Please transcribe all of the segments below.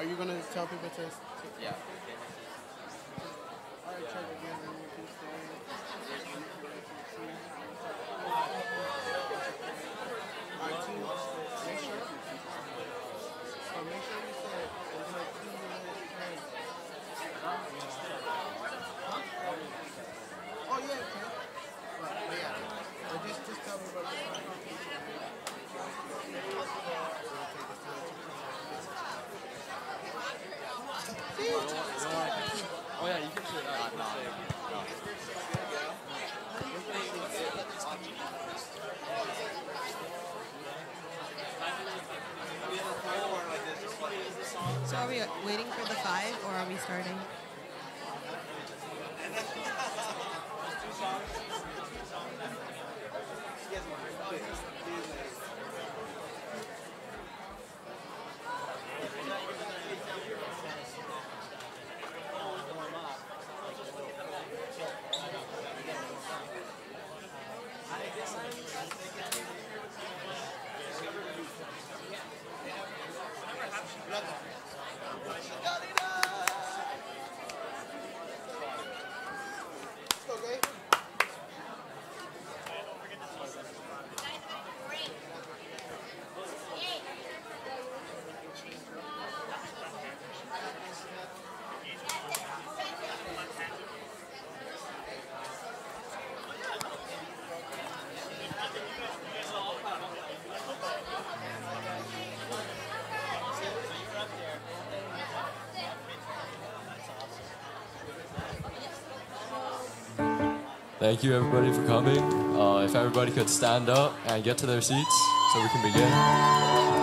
Are you going to tell people to? Yeah. All right, check again. So are we waiting for the five, or are we starting? Thank you everybody for coming. If everybody could stand up and get to their seats so we can begin.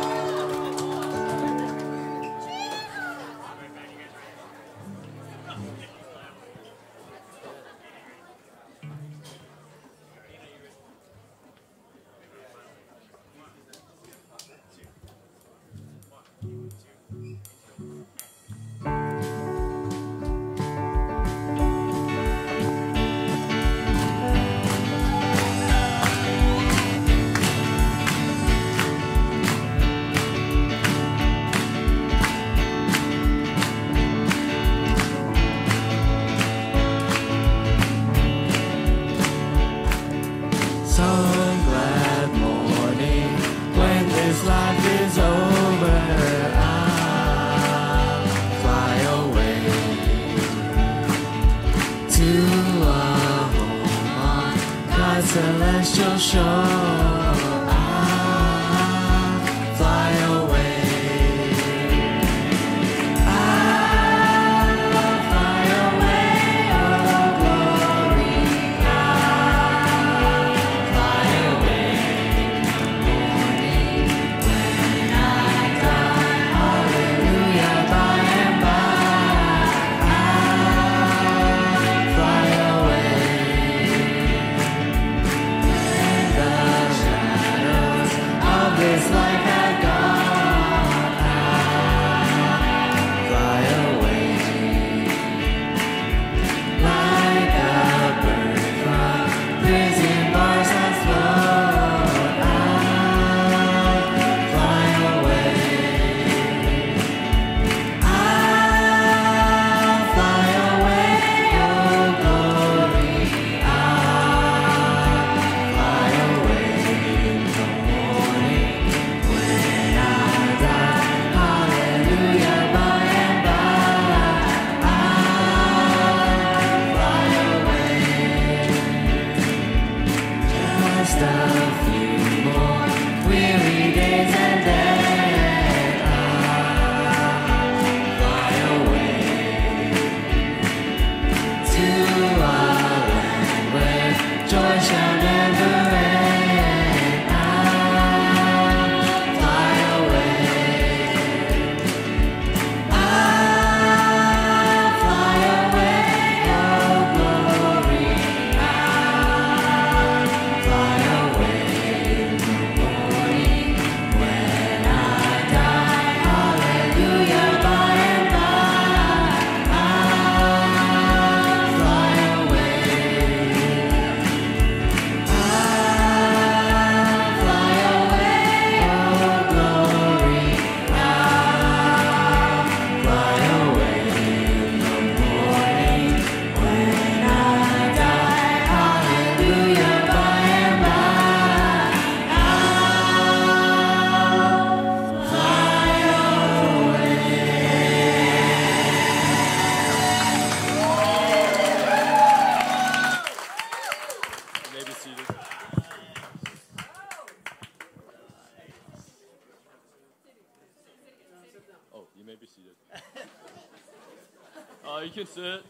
you can sit.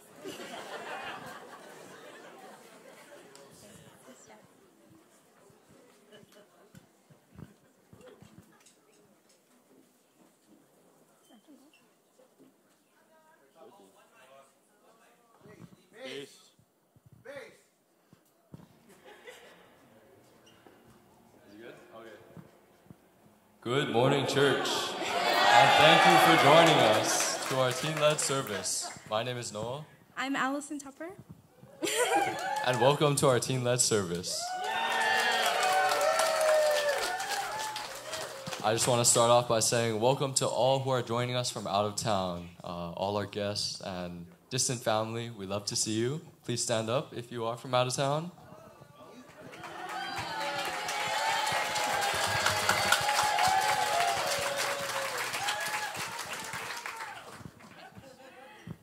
Good morning, church, and thank you for joining us to our teen-led service. My name is Noah. I'm Allison Tupper. And welcome to our teen-led service. I just want to start off by saying welcome to all who are joining us from out of town, all our guests and distant family. We love to see you. Please stand up if you are from out of town.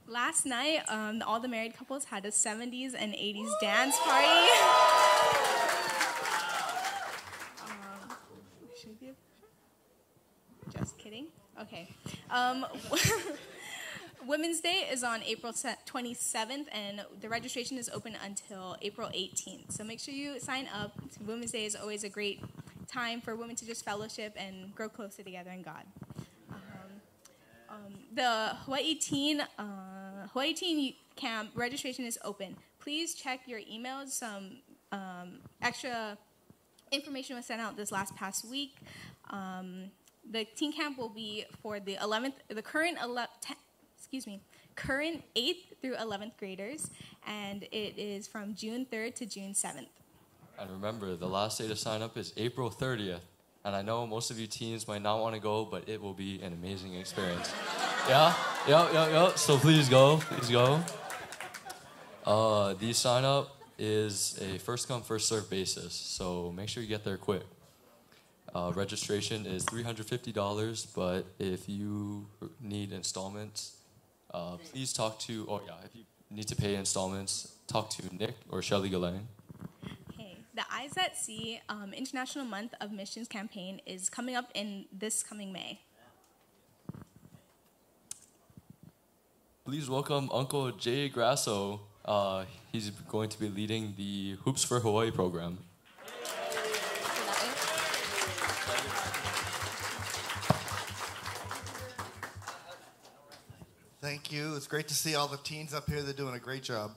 Last night, all the married couples had a 70s and 80s dance party. Should be a... Just kidding. Okay. Women's Day is on April 27th, and the registration is open until April 18th. So make sure you sign up. Women's Day is always a great time for women to just fellowship and grow closer together in God. The Hawaii Teen Camp registration is open. Please check your emails. Some extra information was sent out this past week. The teen camp will be for the current 8th through 11th graders, and it is from June 3rd to June 7th. And remember, the last day to sign up is April 30th. And I know most of you teens might not want to go, but it will be an amazing experience. Yeah? Yeah. So please go. Please go. The sign-up is a first-come, first-served basis, so make sure you get there quick. Registration is $350, but if you need installments, please talk to... Oh, yeah, if you need to pay installments, talk to Nick or Shelly Galang. The Eyes That See International Month of Missions campaign is coming up in this coming May. Please welcome Uncle Jay Grasso. He's going to be leading the Hoops for Hawaii program. Thank you. It's great to see all the teens up here. They're doing a great job.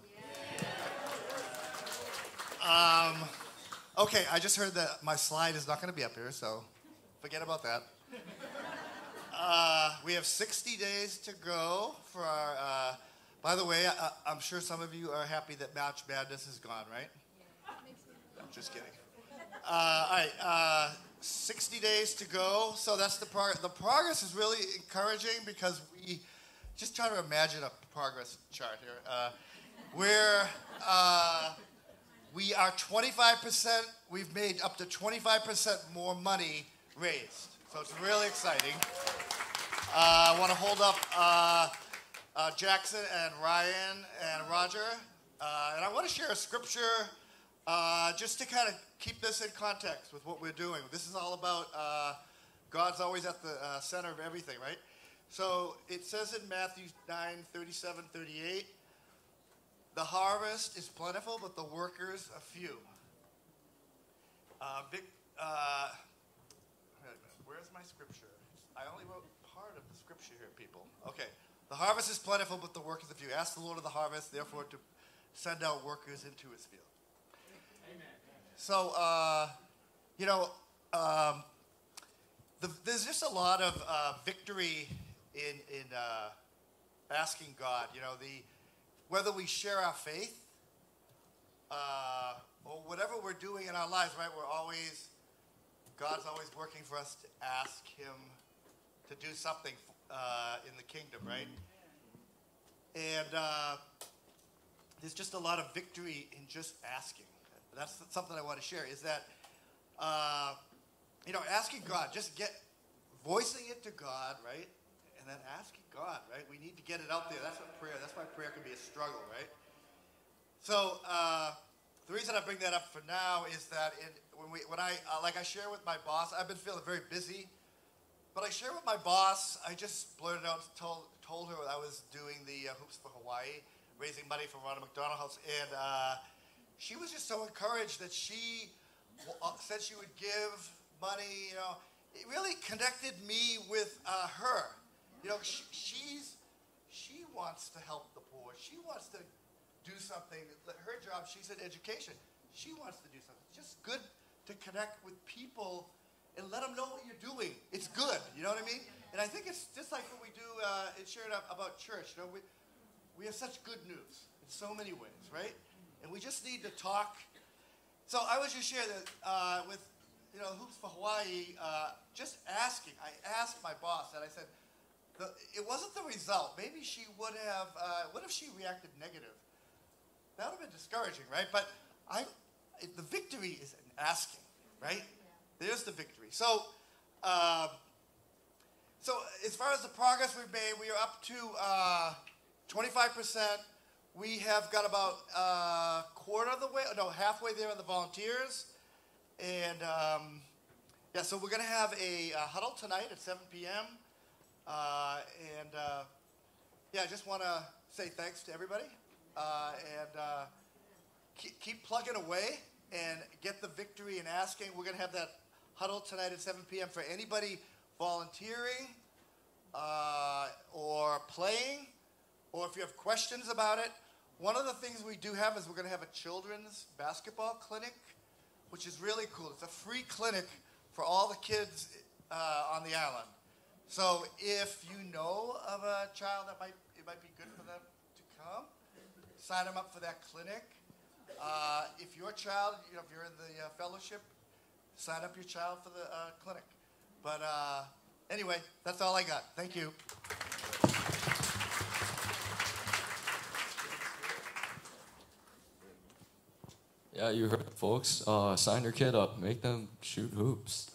Okay, I just heard that my slide is not going to be up here, so forget about that. We have 60 days to go for our, by the way, I'm sure some of you are happy that March Madness is gone, right? Yeah. I'm just kidding. All right, 60 days to go, so that's the progress. The progress is really encouraging because we just try to imagine a progress chart here. We are 25%, we've made up to 25% more money raised. So it's really exciting. I want to hold up Jackson and Ryan and Roger. And I want to share a scripture just to kind of keep this in context with what we're doing. This is all about God's always at the center of everything, right? So it says in Matthew 9:37-38, the harvest is plentiful, but the workers are few. Where's my scripture? I only wrote part of the scripture here, people. Okay. The harvest is plentiful, but the workers are few. Ask the Lord of the harvest, therefore, to send out workers into his field. Amen. So, there's just a lot of victory in asking God, whether we share our faith or whatever we're doing in our lives, right? God's always working for us to ask him to do something in the kingdom, right? And there's just a lot of victory in just asking. That's something I want to share is that, asking God, voicing it to God, right? And then asking God, right? We need to get it out there. That's why prayer can be a struggle, right? So the reason I bring that up for now is that when I share with my boss, I've been feeling very busy, but I share with my boss, I just blurted out, told told her that I was doing the Hoops for Hawaii, raising money for Ronald McDonald's, and she was just so encouraged that she said she would give money. You know, it really connected me with her. You know, she wants to help the poor. She wants to do something. Her job, she's in education. She wants to do something. It's just good to connect with people and let them know what you're doing. It's good. You know what I mean? And I think it's just like what we do in sharing about church. You know, we have such good news in so many ways, right? And we just need to talk. So I would just share that with, you know, Hoops for Hawaii, just asking. I asked my boss, and I said, it wasn't the result. Maybe she would have, what if she reacted negative? That would have been discouraging, right? But the victory is in asking, right? There's the victory. So, so as far as the progress we've made, we are up to 25%. We have got about halfway there on the volunteers. And, yeah, so we're going to have a huddle tonight at 7 p.m. Yeah, I just want to say thanks to everybody. Keep plugging away and get the victory in asking. We're going to have that huddle tonight at 7 p.m. for anybody volunteering or playing, or if you have questions about it. One of the things we do have is we're going to have a children's basketball clinic, which is really cool. It's a free clinic for all the kids on the island. So if you know of a child that might be good for them to come, sign them up for that clinic. If your child, you know, if you're in the fellowship, sign up your child for the clinic. But anyway, that's all I got. Thank you. Yeah, you heard it, folks. Sign your kid up. Make them shoot hoops.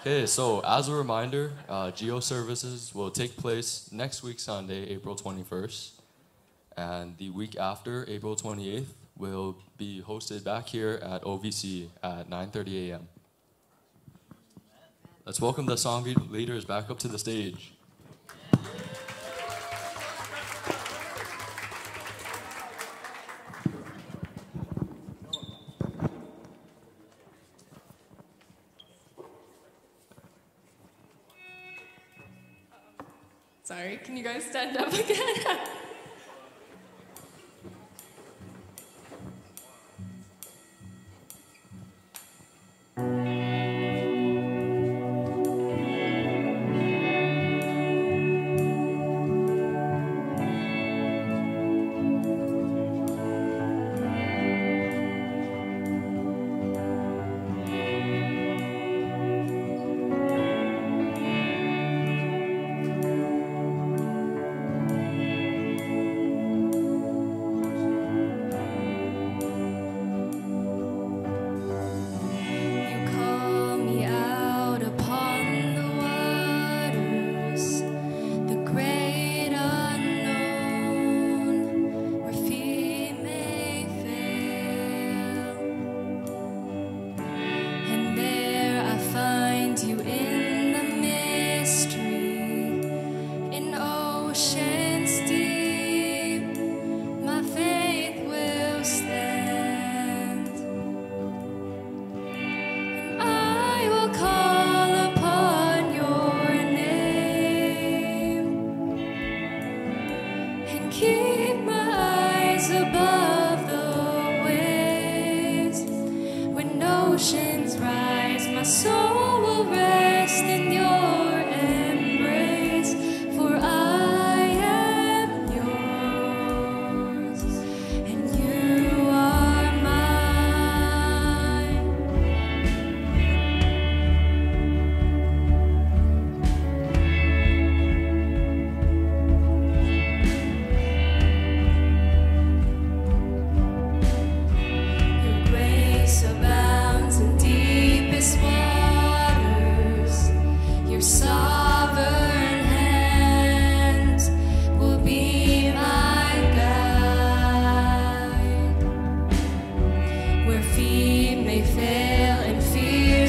Okay, so as a reminder, Geo Services will take place next week, Sunday, April 21st. And the week after, April 28th, will be hosted back here at OVC at 9:30 a.m. Let's welcome the Sangha leaders back up to the stage. Sorry, can you guys stand up again?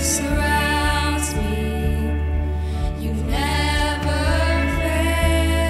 Surrounds me, you never fail.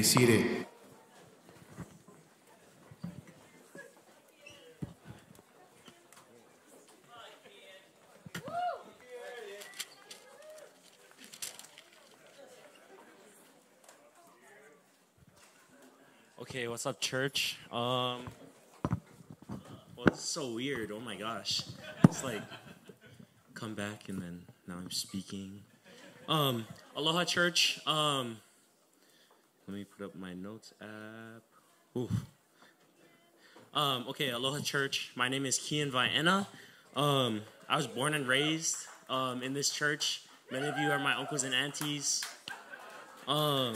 Seated. Okay, what's up, church? Well, it's so weird. Oh my gosh, it's like come back and then now I'm speaking. Aloha, church. Let me put up my notes app. Ooh. Okay, aloha church. My name is Kian Vianna. I was born and raised in this church. Many of you are my uncles and aunties. I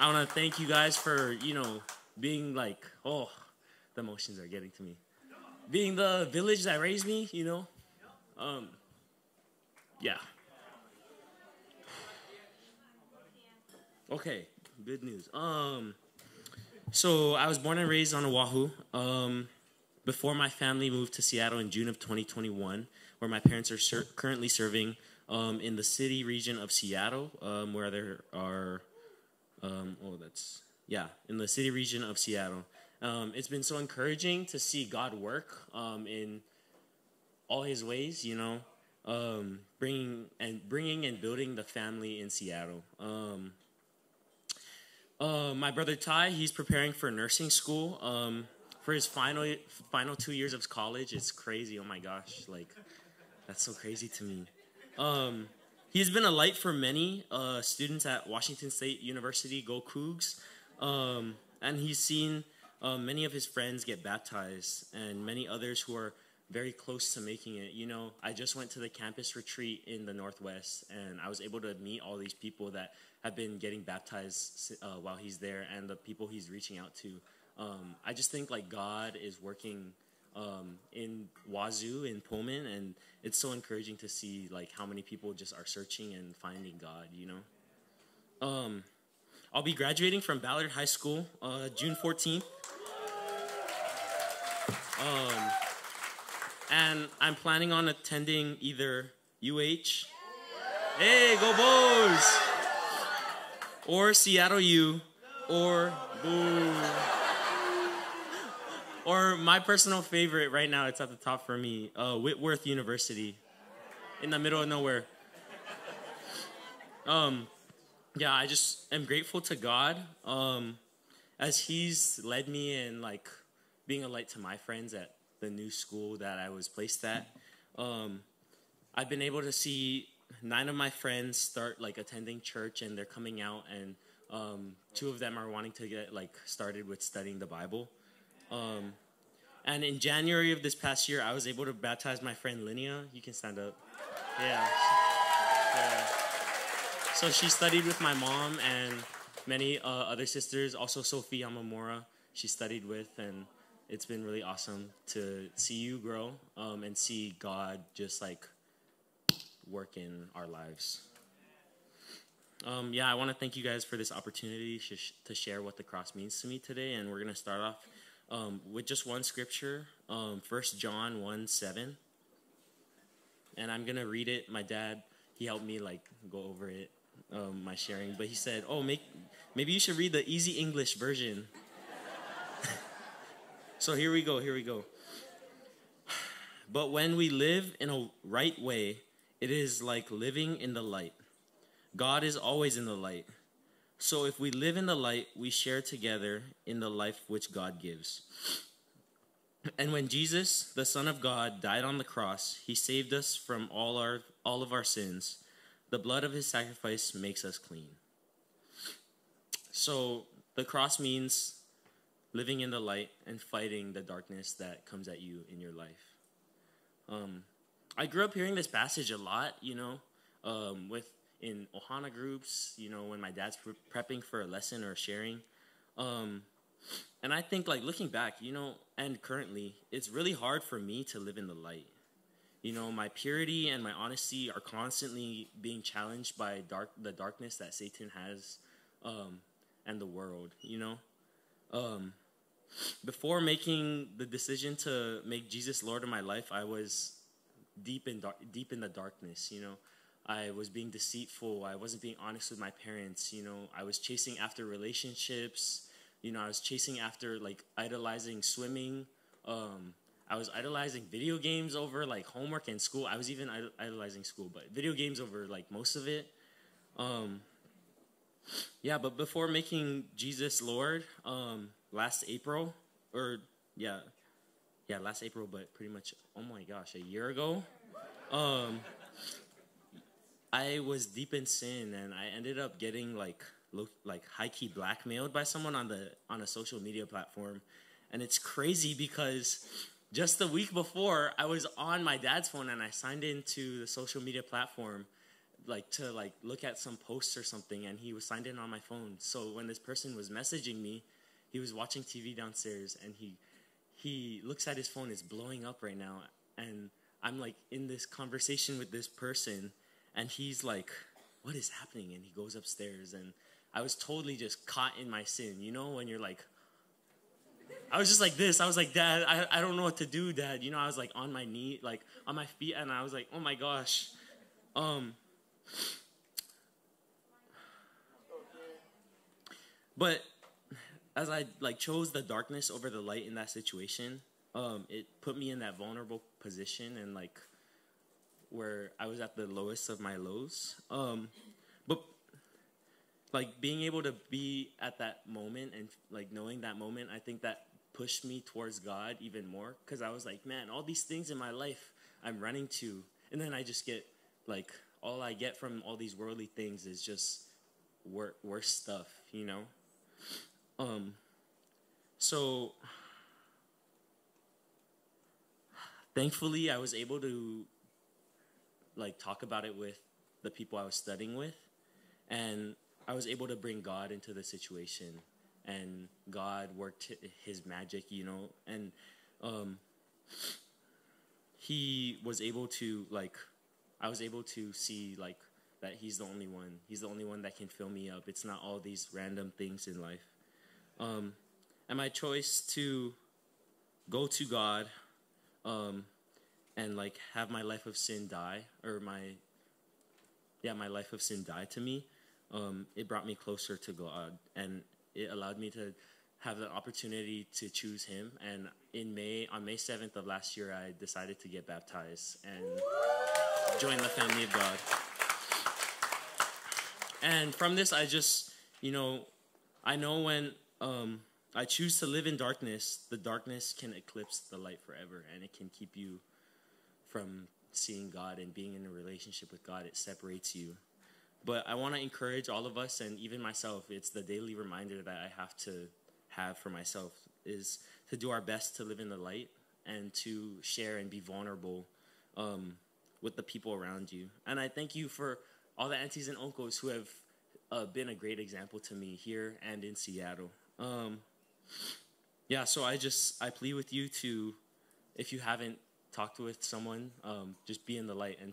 want to thank you guys for, you know, being like, oh, the emotions are getting to me. Being the village that raised me, you know. Yeah. Okay. Good news. So I was born and raised on Oahu before my family moved to Seattle in June of 2021, where my parents are currently serving in the city region of Seattle, where there are, in the city region of Seattle. It's been so encouraging to see God work in all his ways, you know, bringing and building the family in Seattle. My brother Ty, he's preparing for nursing school for his final 2 years of college. It's crazy. Oh my gosh, like that's so crazy to me. He has been a light for many students at Washington State University. Go Cougs! And he's seen many of his friends get baptized, and many others who are very close to making it. You know, I just went to the campus retreat in the Northwest, and I was able to meet all these people that have been getting baptized while he's there, and the people he's reaching out to. I just think like God is working in Wazoo, in Pullman, and it's so encouraging to see like how many people just are searching and finding God, you know. I'll be graduating from Ballard High School June 14th. And I'm planning on attending either UH, hey, go Bulls, or Seattle U, or Boo. Or my personal favorite right now, it's at the top for me, Whitworth University, in the middle of nowhere. Yeah, I just am grateful to God as he's led me in like being a light to my friends at the new school that I was placed at. I've been able to see 9 of my friends start like attending church, and they're coming out, and 2 of them are wanting to get like started with studying the Bible. And in January of this past year, I was able to baptize my friend Linnea. You can stand up. Yeah. So she studied with my mom and many other sisters, also Sophie Yamamura she studied with, and it's been really awesome to see you grow and see God just like work in our lives. Yeah, I want to thank you guys for this opportunity to share what the cross means to me today, and we're going to start off with just one scripture, 1 John 1:7. And I'm going to read it. My dad, he helped me like go over it, my sharing, but he said, oh, maybe you should read the Easy English version. So here we go, here we go. But when we live in a right way, it is like living in the light. God is always in the light. So if we live in the light, we share together in the life which God gives. And when Jesus, the Son of God, died on the cross, he saved us from all of our sins. The blood of his sacrifice makes us clean. So the cross means living in the light and fighting the darkness that comes at you in your life. I grew up hearing this passage a lot, you know, in Ohana groups, you know, when my dad's prepping for a lesson or sharing. And I think, like, looking back, you know, and currently, it's really hard for me to live in the light. You know, my purity and my honesty are constantly being challenged by the darkness that Satan has and the world, you know. Before making the decision to make Jesus Lord of my life, I was deep in the darkness, you know. I was being deceitful. I wasn't being honest with my parents, you know. I was chasing after relationships. You know, I was chasing after, like, idolizing swimming. I was idolizing video games over, like, homework and school. I was even idolizing school, but video games over, like, most of it. Yeah, but before making Jesus Lord, last April, but pretty much, oh my gosh, a year ago, I was deep in sin, and I ended up getting like high-key blackmailed by someone on a social media platform. And it's crazy because just the week before, I was on my dad's phone and I signed into the social media platform to look at some posts or something, and he was signed in on my phone. So when this person was messaging me, he was watching TV downstairs, and he looks at his phone. It's blowing up right now, and I'm like in this conversation with this person. And he's like, what is happening? And he goes upstairs, and I was totally just caught in my sin. You know, when you're like, I was just like this. I was like, Dad, I don't know what to do, Dad. You know, I was like on my knee, like on my feet, and I was like, oh my gosh. But as I like chose the darkness over the light in that situation, it put me in that vulnerable position, and like, where I was at the lowest of my lows. But like being able to be at that moment and like knowing that moment, I think that pushed me towards God even more, because I was like, man, all these things in my life I'm running to, and then I just get, like, all I get from all these worldly things is just worse stuff, you know? So thankfully I was able to, like, talk about it with the people I was studying with, and I was able to bring God into the situation, and God worked his magic, you know, and he was able to, like, I was able to see, like, that he's the only one that can fill me up. It's not all these random things in life. And my choice to go to God and, like, have my life of sin die, or my life of sin die to me, it brought me closer to God, and it allowed me to have the opportunity to choose him. And on May 7th of last year, I decided to get baptized and join the family of God. And from this, I just, you know, I know when I choose to live in darkness, the darkness can eclipse the light forever, and it can keep you from seeing God and being in a relationship with God. It separates you. But I want to encourage all of us, and even myself, it's the daily reminder that I have to have for myself, is to do our best to live in the light and to share and be vulnerable with the people around you. And I thank you for all the aunties and uncles who have been a great example to me here and in Seattle. So I plead with you to, if you haven't talked with someone, just be in the light and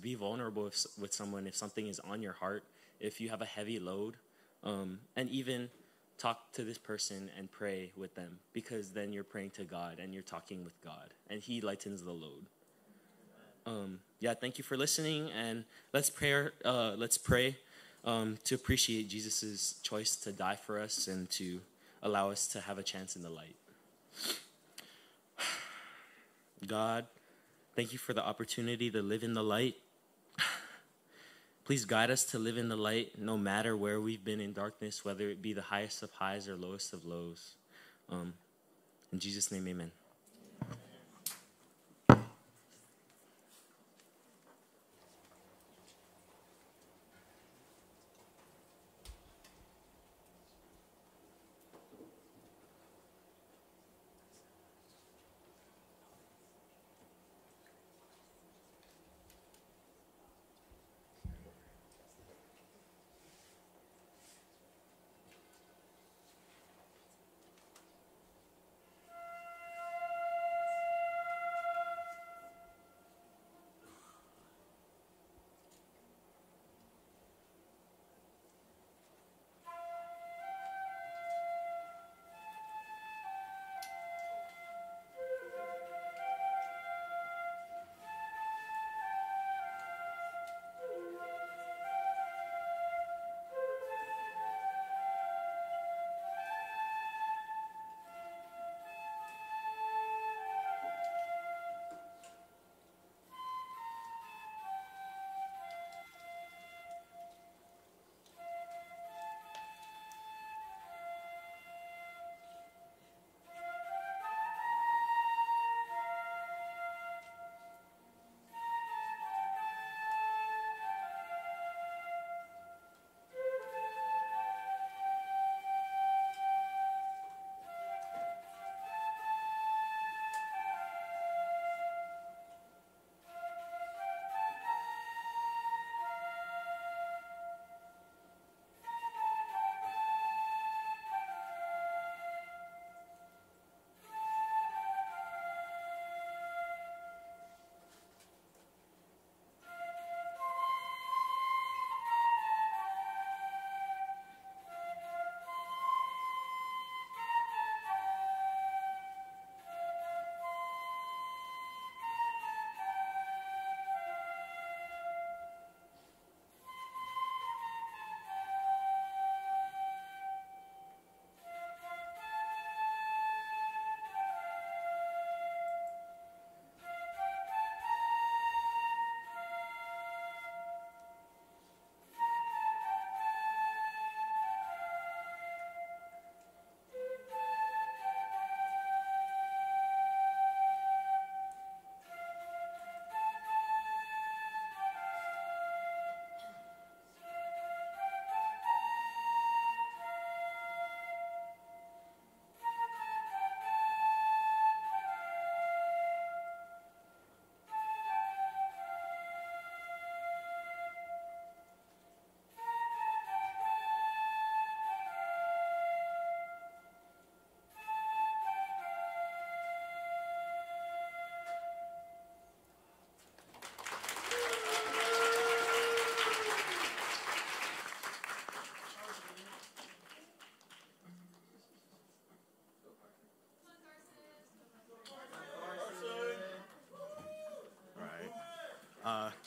be vulnerable with someone if something is on your heart, if you have a heavy load, and even talk to this person and pray with them, because then you're praying to God and you're talking with God, and he lightens the load. Thank you for listening, and let's pray to appreciate Jesus' choice to die for us and to allow us to have a chance in the light. God, thank you for the opportunity to live in the light. Please guide us to live in the light no matter where we've been in darkness, whether it be the highest of highs or lowest of lows. In Jesus' name, amen.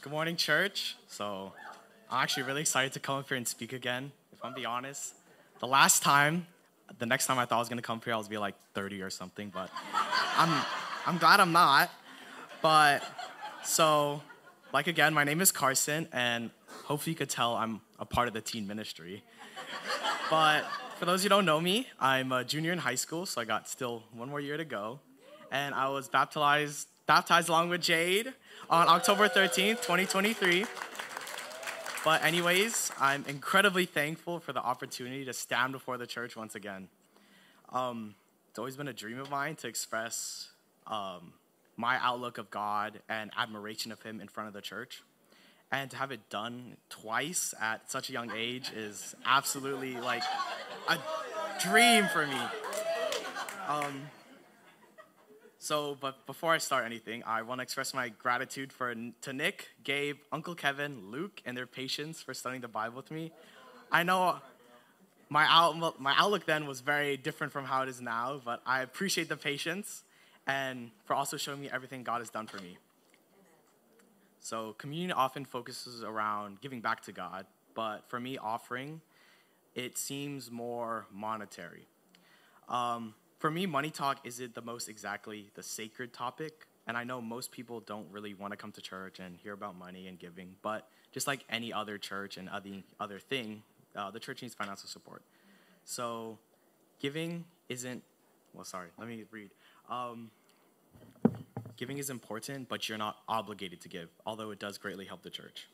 Good morning, church. So I'm actually really excited to come up here and speak again, if I'm being honest. The next time I thought I was going to come here, I was be like 30 or something, but I'm glad I'm not. But so, like again, my name is Carson, and hopefully you could tell I'm a part of the teen ministry. But for those who don't know me, I'm a junior in high school, so I got still one more year to go. And I was baptized along with Jade on October 13th, 2023. But anyways, I'm incredibly thankful for the opportunity to stand before the church once again. It's always been a dream of mine to express my outlook of God and admiration of him in front of the church. And to have it done twice at such a young age is absolutely like a dream for me. But before I start anything, I want to express my gratitude to Nick, Gabe, Uncle Kevin, Luke, and their patience for studying the Bible with me. I know my outlook then was very different from how it is now, but I appreciate the patience and for also showing me everything God has done for me. So communion often focuses around giving back to God, but for me, offering, it seems more monetary. For me, money talk isn't the most exactly the sacred topic, and I know most people don't really want to come to church and hear about money and giving, but just like any other church and other thing, the church needs financial support. So giving is important, but you're not obligated to give, although it does greatly help the church.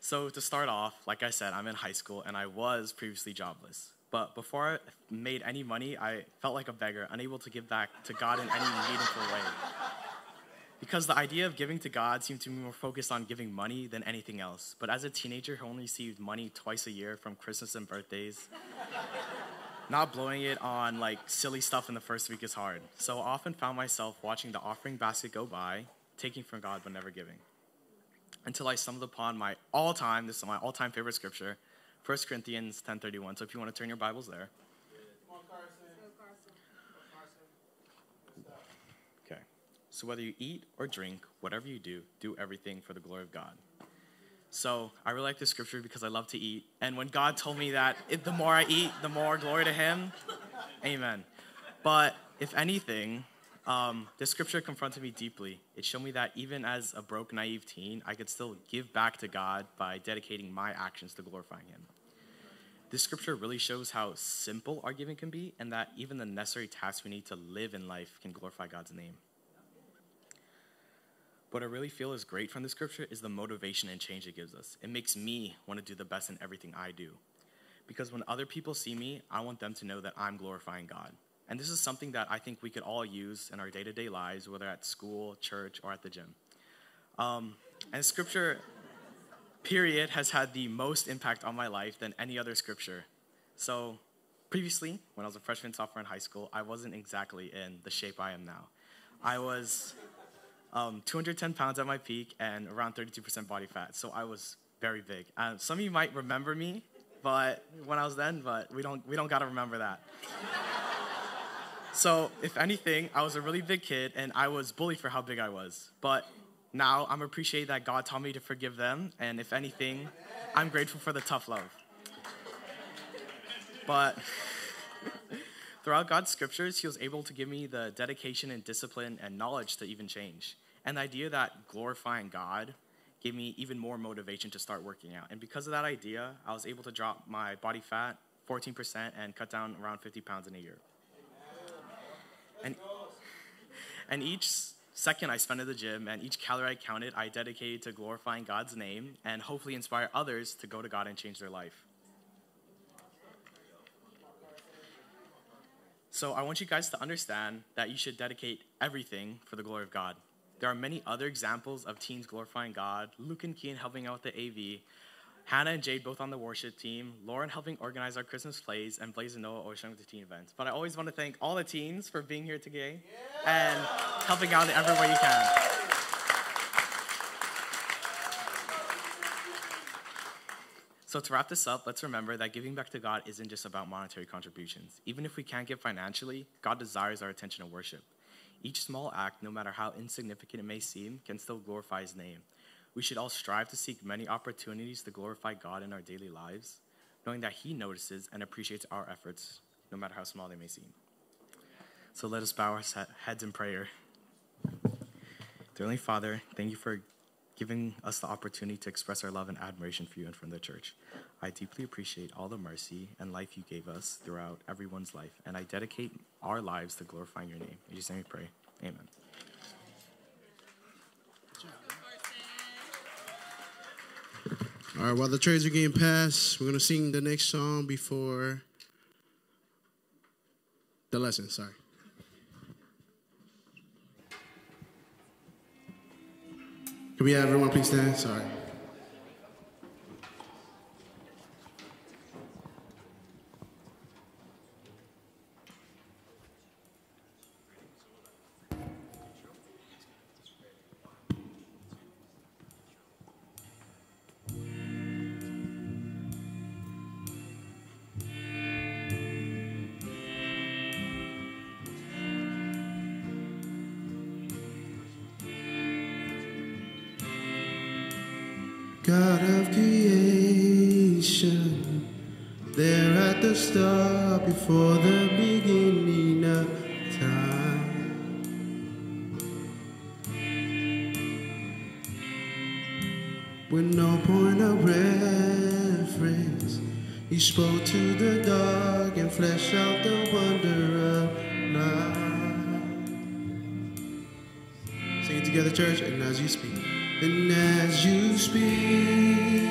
So to start off, like I said, I'm in high school, and I was previously jobless. But before I made any money, I felt like a beggar, unable to give back to God in any meaningful way. Because the idea of giving to God seemed to me more focused on giving money than anything else. But as a teenager who only received money twice a year from Christmas and birthdays, not blowing it on like silly stuff in the first week is hard. So I often found myself watching the offering basket go by, taking from God but never giving. Until I stumbled upon this is my all-time favorite scripture, 1 Corinthians 10:31. So if you want to turn your Bibles there. Okay. So whether you eat or drink, whatever you do, do everything for the glory of God. So I really like this scripture because I love to eat. And when God told me that the more I eat, the more glory to him, amen. But if anything, this scripture confronted me deeply. It showed me that even as a broke, naive teen, I could still give back to God by dedicating my actions to glorifying him. This scripture really shows how simple our giving can be and that even the necessary tasks we need to live in life can glorify God's name. What I really feel is great from this scripture is the motivation and change it gives us. It makes me want to do the best in everything I do. Because when other people see me, I want them to know that I'm glorifying God. And this is something that I think we could all use in our day-to-day lives, whether at school, church, or at the gym. And scripture, period, has had the most impact on my life than any other scripture. So previously, when I was a freshman, sophomore in high school, I wasn't exactly in the shape I am now. I was 210 pounds at my peak and around 32% body fat. So I was very big. Some of you might remember me, but we don't gotta remember that. So, if anything, I was a really big kid, and I was bullied for how big I was. But now I'm appreciating that God taught me to forgive them, and if anything, I'm grateful for the tough love. But throughout God's scriptures, he was able to give me the dedication and discipline and knowledge to even change. And the idea that glorifying God gave me even more motivation to start working out. And because of that idea, I was able to drop my body fat 14% and cut down around 50 pounds in a year. And each second I spent at the gym and each calorie I counted, I dedicated to glorifying God's name and hopefully inspire others to go to God and change their life. So I want you guys to understand that you should dedicate everything for the glory of God. There are many other examples of teens glorifying God. Luke and Kian helping out with the AV, Hannah and Jade both on the worship team, Lauren helping organize our Christmas plays, and Blaze and Noah always showing the teen events. But I always want to thank all the teens for being here today and helping out in every way you can. So to wrap this up, let's remember that giving back to God isn't just about monetary contributions. Even if we can't give financially, God desires our attention and worship. Each small act, no matter how insignificant it may seem, can still glorify his name. We should all strive to seek many opportunities to glorify God in our daily lives, knowing that he notices and appreciates our efforts, no matter how small they may seem. So let us bow our heads in prayer. Dear Heavenly Father, thank you for giving us the opportunity to express our love and admiration for you and from the church. I deeply appreciate all the mercy and life you gave us throughout everyone's life, and I dedicate our lives to glorifying your name. In Jesus' name we pray. Amen. All right, while the trays are getting passed, we're going to sing the next song before the lesson, sorry. Can we have everyone please stand? Sorry. God of creation, there at the start before the beginning of time, with no point of reference, you spoke to the dark and fleshed out the wonder of life. Sing it together, church, and as you speak. And as you speak,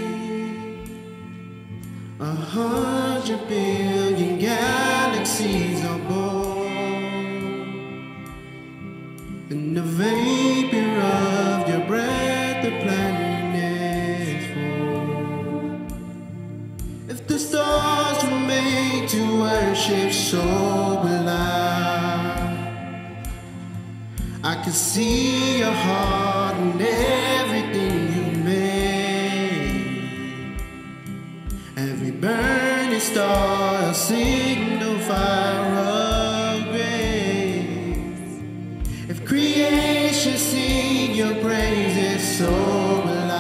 100 billion galaxies are born. In the vapor of your breath, the planet is formed. If the stars were made to worship, so will I can see your heart in everything you made. Every burning star, a signal fire of grace. If creation sing your praises, so will I.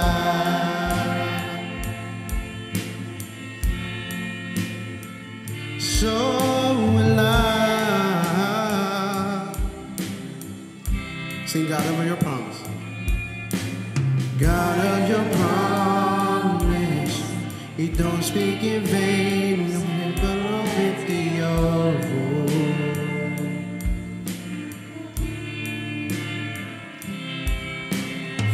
So sing God over your promise. God of your promise, you don't speak in vain, you never with your voice.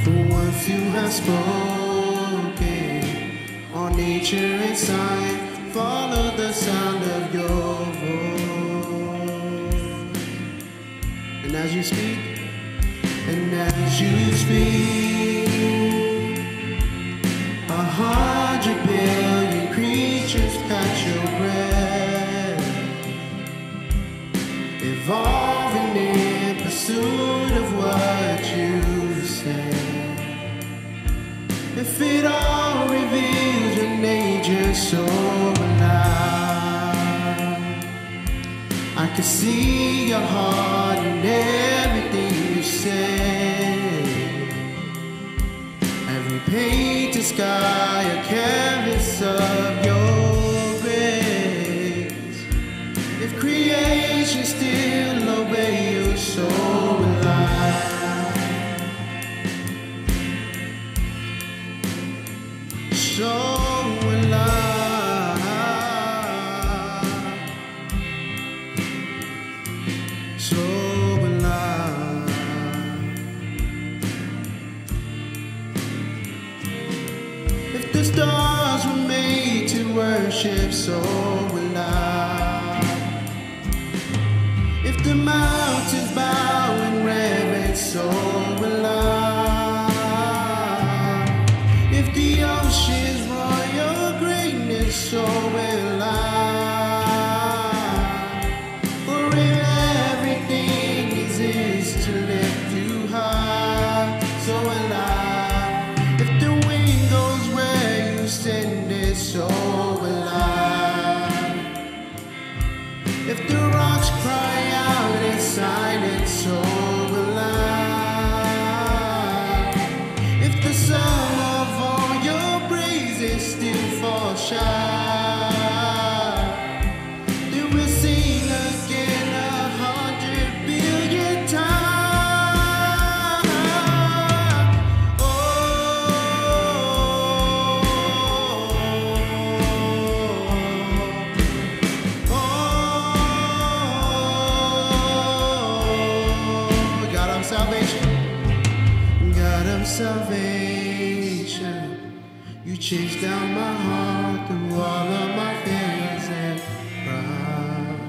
For once you have spoken, all nature and science follow the sound of your voice. And as you speak, and as you speak, 100 billion creatures catch your breath, evolving in pursuit of what you said. If it all reveals your nature, so will I can see your heart in everything you say. Every painted sky, a canvas of your grace. If creation still obey you, so will I. So stars were made to worship, so will I. If the mountains bow in reverence, so will I. If the oceans roar your greatness, so will I. For in everything exists to lift you high, so will I. So will I. If the rocks cry out in silence, so salvation, God of salvation. You chased down my heart through all of my fears and pride.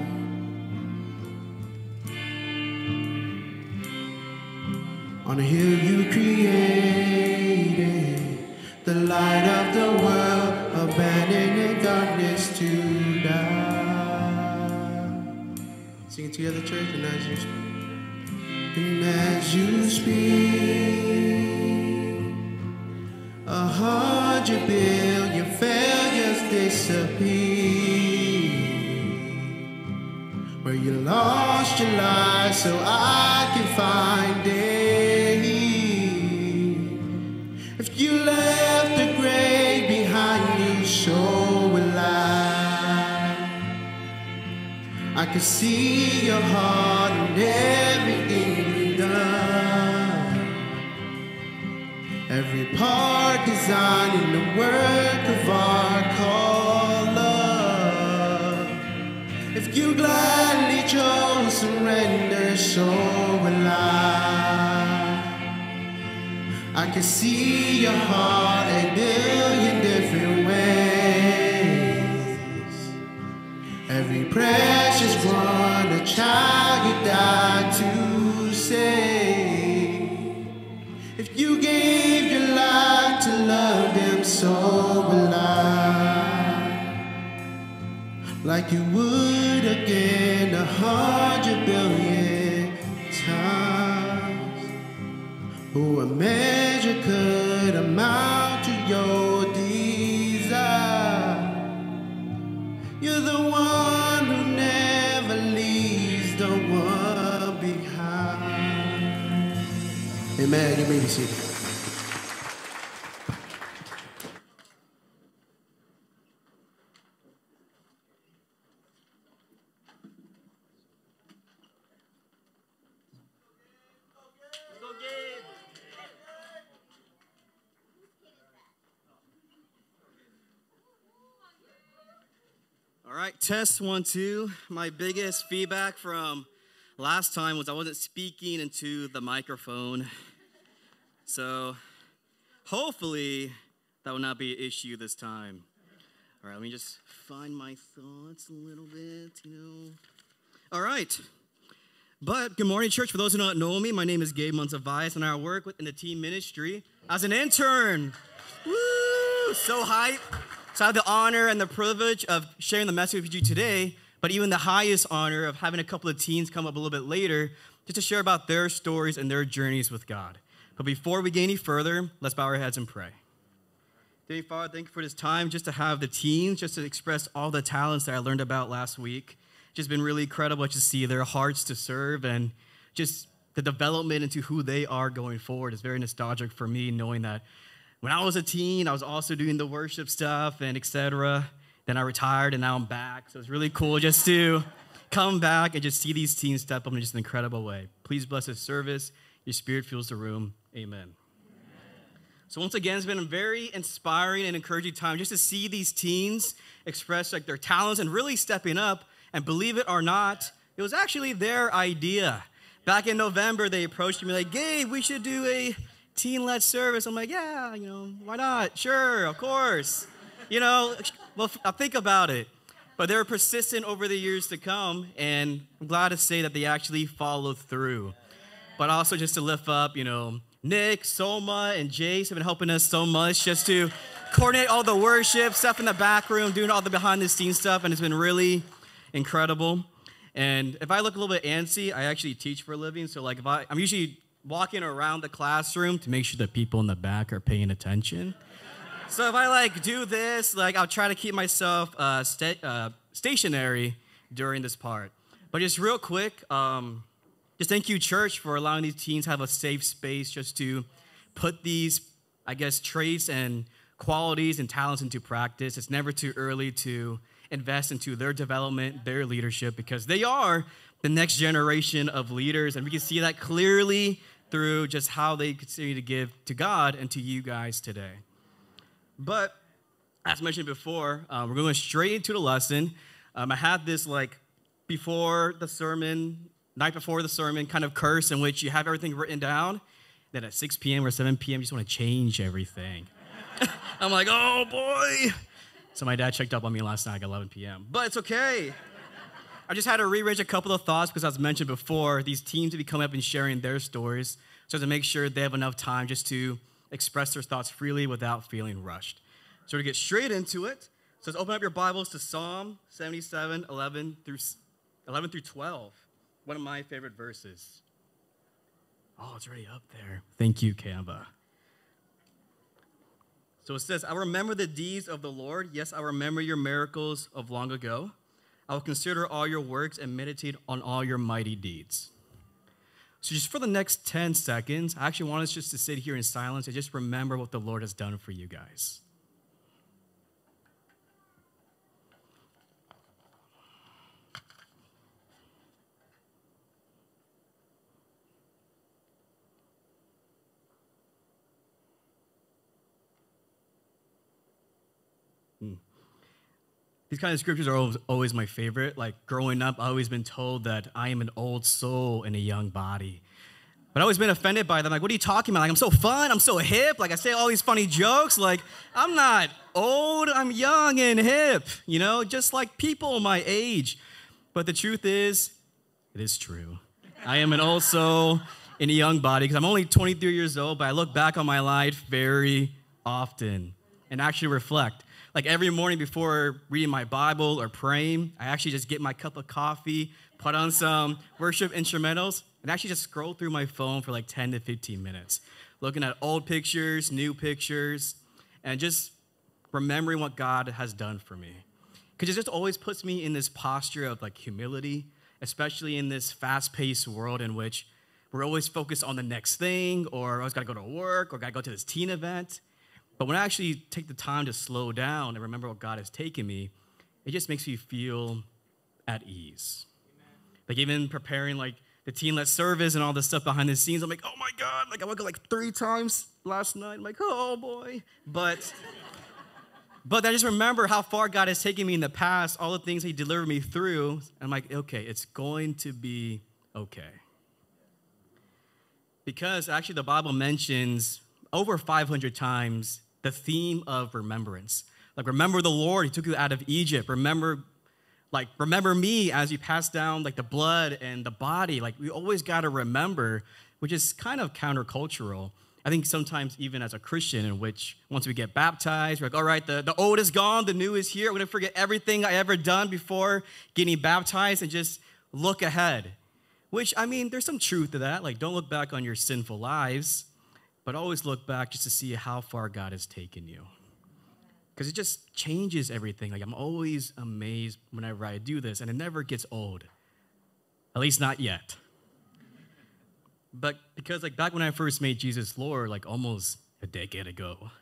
On a hill you created the light of the world, abandoning darkness to die. Sing it together, church, and as you speak. And as you speak, 100 billion failures disappear. Where you lost your life so I can find it. If you left the grave behind you, so will I can see your heart in everything. Every part designed in the work of our caller. If you gladly chose surrender, so will I can see your heart a billion different ways. Every precious one, a child you died to save. If you gave to love them, so will I. Like you would again 100 billion times. Who a measure could amount to your desire. You're the one who never leaves the one behind. Amen. You may be seated. Test 1, 2. My biggest feedback from last time was I wasn't speaking into the microphone. So hopefully that will not be an issue this time. All right, let me just find my thoughts a little bit, All right. But good morning, church. For those who don't know me, my name is Gabe Montavious, and I work in the team ministry as an intern. Woo! So hype. So I have the honor and the privilege of sharing the message with you today, but even the highest honor of having a couple of teens come up a little bit later just to share about their stories and their journeys with God. But before we get any further, let's bow our heads and pray. Dear Father, thank you for this time just to have the teens, just to express all the talents that I learned about last week. It's just been really incredible to see their hearts to serve and just the development into who they are going forward. It's very nostalgic for me knowing that when I was a teen, I was also doing the worship stuff and etc. Then I retired and now I'm back. So it's really cool just to come back and just see these teens step up in just an incredible way. Please bless this service. Your spirit fills the room. Amen. Amen. So once again, it's been a very inspiring and encouraging time just to see these teens express like their talents and really stepping up. And believe it or not, it was actually their idea. Back in November, they approached me like, Gabe, we should do a teen-led service. I'm like, yeah, why not? Sure, of course. Well, I'll think about it. But they were persistent over the years to come, and I'm glad to say that they actually followed through. But also just to lift up, Nick, Soma, and Jace have been helping us so much just to coordinate all the worship, stuff in the back room, doing all the behind-the-scenes stuff, and it's been really incredible. And if I look a little bit antsy, I actually teach for a living, so like I'm usually walking around the classroom to make sure that people in the back are paying attention. So if I do this, I'll try to keep myself stationary during this part. But just real quick, just thank you, church, for allowing these teens to have a safe space just to put these, traits and qualities and talents into practice. It's never too early to invest into their development, their leadership, because they are the next generation of leaders, and we can see that clearly through just how they continue to give to God and to you guys today. But as mentioned before, we're going straight into the lesson. I had this before the sermon night before the sermon kind of curse in which you have everything written down, then at 6 p.m. or 7 p.m. you just want to change everything. I'm like, oh, boy. So my dad checked up on me last night at 11 p.m., but it's okay. I just had to rearrange a couple of thoughts because, as mentioned before, these teams will be coming up and sharing their stories, so to make sure they have enough time just to express their thoughts freely without feeling rushed. So to get straight into it, so let's open up your Bibles to Psalm 77, 11 through 12, one of my favorite verses. Oh, it's already up there. Thank you, Canva. So it says, I remember the deeds of the Lord. Yes, I remember your miracles of long ago. I will consider all your works and meditate on all your mighty deeds. So just for the next 10 seconds, I actually want us just to sit here in silence and just remember what the Lord has done for you guys. These kind of scriptures are always my favorite. Like growing up, I've always been told that I am an old soul in a young body. But I've always been offended by them. Like, what are you talking about? Like, I'm so fun. I'm so hip. Like, I say all these funny jokes. Like, I'm not old. I'm young and hip, you know, just like people my age. But the truth is, it is true. I am an old soul in a young body because I'm only 23 years old, but I look back on my life very often and actually reflect. Like every morning before reading my Bible or praying, I actually just get my cup of coffee, put on some worship instrumentals, and actually just scroll through my phone for like 10 to 15 minutes, looking at old pictures, new pictures, and just remembering what God has done for me. Because it just always puts me in this posture of like humility, especially in this fast-paced world in which we're always focused on the next thing, or I always got to go to work, or got to go to this teen event. But when I actually take the time to slow down and remember what God has taken me, it just makes me feel at ease. Amen. Like even preparing like the teen-led service and all this stuff behind the scenes, I'm like, oh my God, like I woke up like 3 times last night. I'm like, oh boy. But I just remember how far God has taken me in the past, all the things he delivered me through. And I'm like, okay, it's going to be okay. Because actually the Bible mentions over 500 times the theme of remembrance. Like, remember the Lord, he took you out of Egypt. Remember me as you pass down, like, the blood and the body. Like, we always got to remember, which is kind of countercultural. I think sometimes even as a Christian, in which once we get baptized, we're like, all right, the old is gone, the new is here. I'm going to forget everything I ever done before getting baptized and just look ahead. Which, I mean, there's some truth to that. Like, don't look back on your sinful lives, but always look back just to see how far God has taken you. Because it just changes everything. Like, I'm always amazed whenever I do this, and it never gets old. At least not yet. But because, like, back when I first made Jesus Lord, like, almost a decade ago,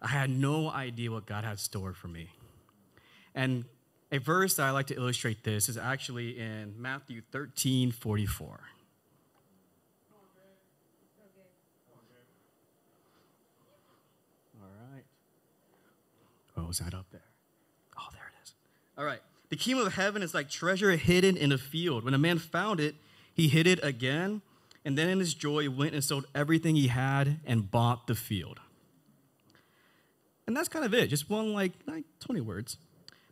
I had no idea what God had in store for me. And a verse that I like to illustrate this is actually in Matthew 13:44. Oh, is that up there? Oh, there it is. All right. The kingdom of heaven is like treasure hidden in a field. When a man found it, he hid it again, and then in his joy went and sold everything he had and bought the field. And that's kind of it. Just one, like 20 words.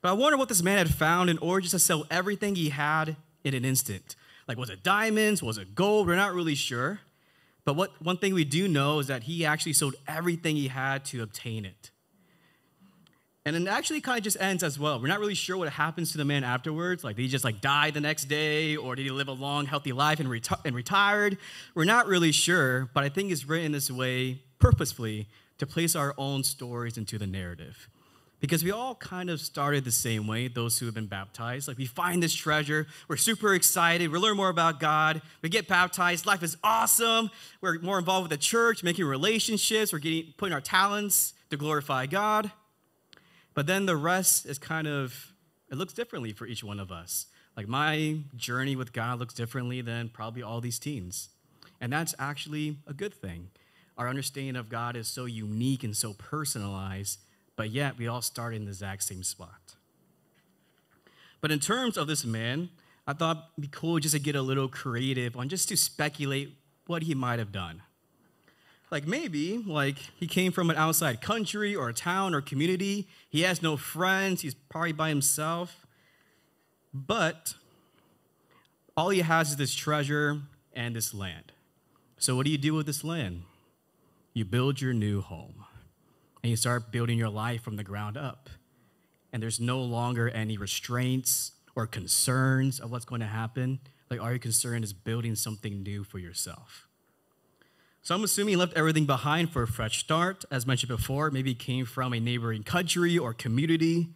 But I wonder what this man had found in order just to sell everything he had in an instant. Like, was it diamonds? Was it gold? We're not really sure. But what one thing we do know is that he actually sold everything he had to obtain it. And it actually kind of just ends as well. We're not really sure what happens to the man afterwards. Like, did he just like die the next day, or did he live a long, healthy life and retired? We're not really sure, but I think it's written this way purposefully to place our own stories into the narrative. Because we all kind of started the same way, those who have been baptized. Like, we find this treasure, we're super excited, we learn more about God, we get baptized, life is awesome, we're more involved with the church, making relationships, we're putting our talents to glorify God. But then the rest is kind of, it looks differently for each one of us. Like, my journey with God looks differently than probably all these teens. And that's actually a good thing. Our understanding of God is so unique and so personalized, but yet we all start in the exact same spot. But in terms of this man, I thought it'd be cool just to get a little creative on just to speculate what he might have done. Like maybe, like he came from an outside country or a town or community. He has no friends. He's probably by himself. But all he has is this treasure and this land. So what do you do with this land? You build your new home. And you start building your life from the ground up. And there's no longer any restraints or concerns of what's going to happen. Like all you're concerned is building something new for yourself. So I'm assuming he left everything behind for a fresh start. As mentioned before, maybe he came from a neighboring country or community,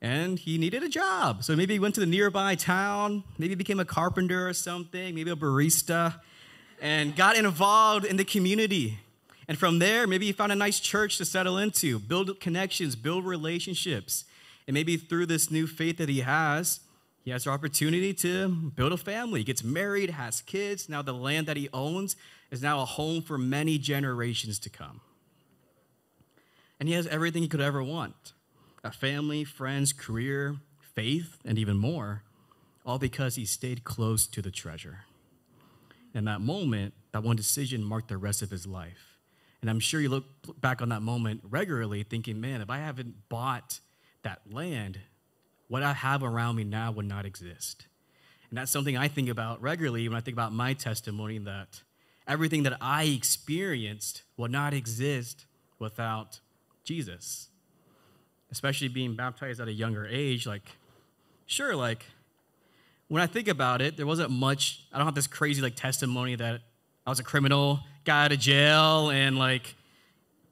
and he needed a job. So maybe he went to the nearby town, maybe became a carpenter or something, maybe a barista, and got involved in the community. And from there, maybe he found a nice church to settle into, build connections, build relationships. And maybe through this new faith that he has the opportunity to build a family. He gets married, has kids. Now the land that he owns is now a home for many generations to come. And he has everything he could ever want. A family, friends, career, faith, and even more, all because he stayed close to the treasure. And that moment, that one decision marked the rest of his life. And I'm sure you look back on that moment regularly thinking, man, if I haven't bought that land, what I have around me now would not exist. And that's something I think about regularly when I think about my testimony, that everything that I experienced would not exist without Jesus. Especially being baptized at a younger age, like, sure, like, when I think about it, there wasn't much. I don't have this crazy, like, testimony that I was a criminal, got out of jail, and, like,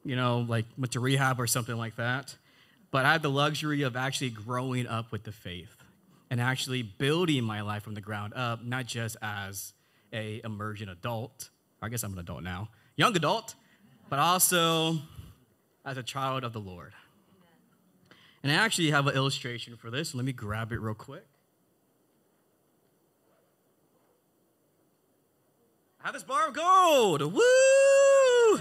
you know, like, went to rehab or something like that. But I had the luxury of actually growing up with the faith and actually building my life from the ground up, not just as an emergent adult. I guess I'm an adult now, young adult, but also as a child of the Lord. And I actually have an illustration for this. Let me grab it real quick. I have this bar of gold. Woo!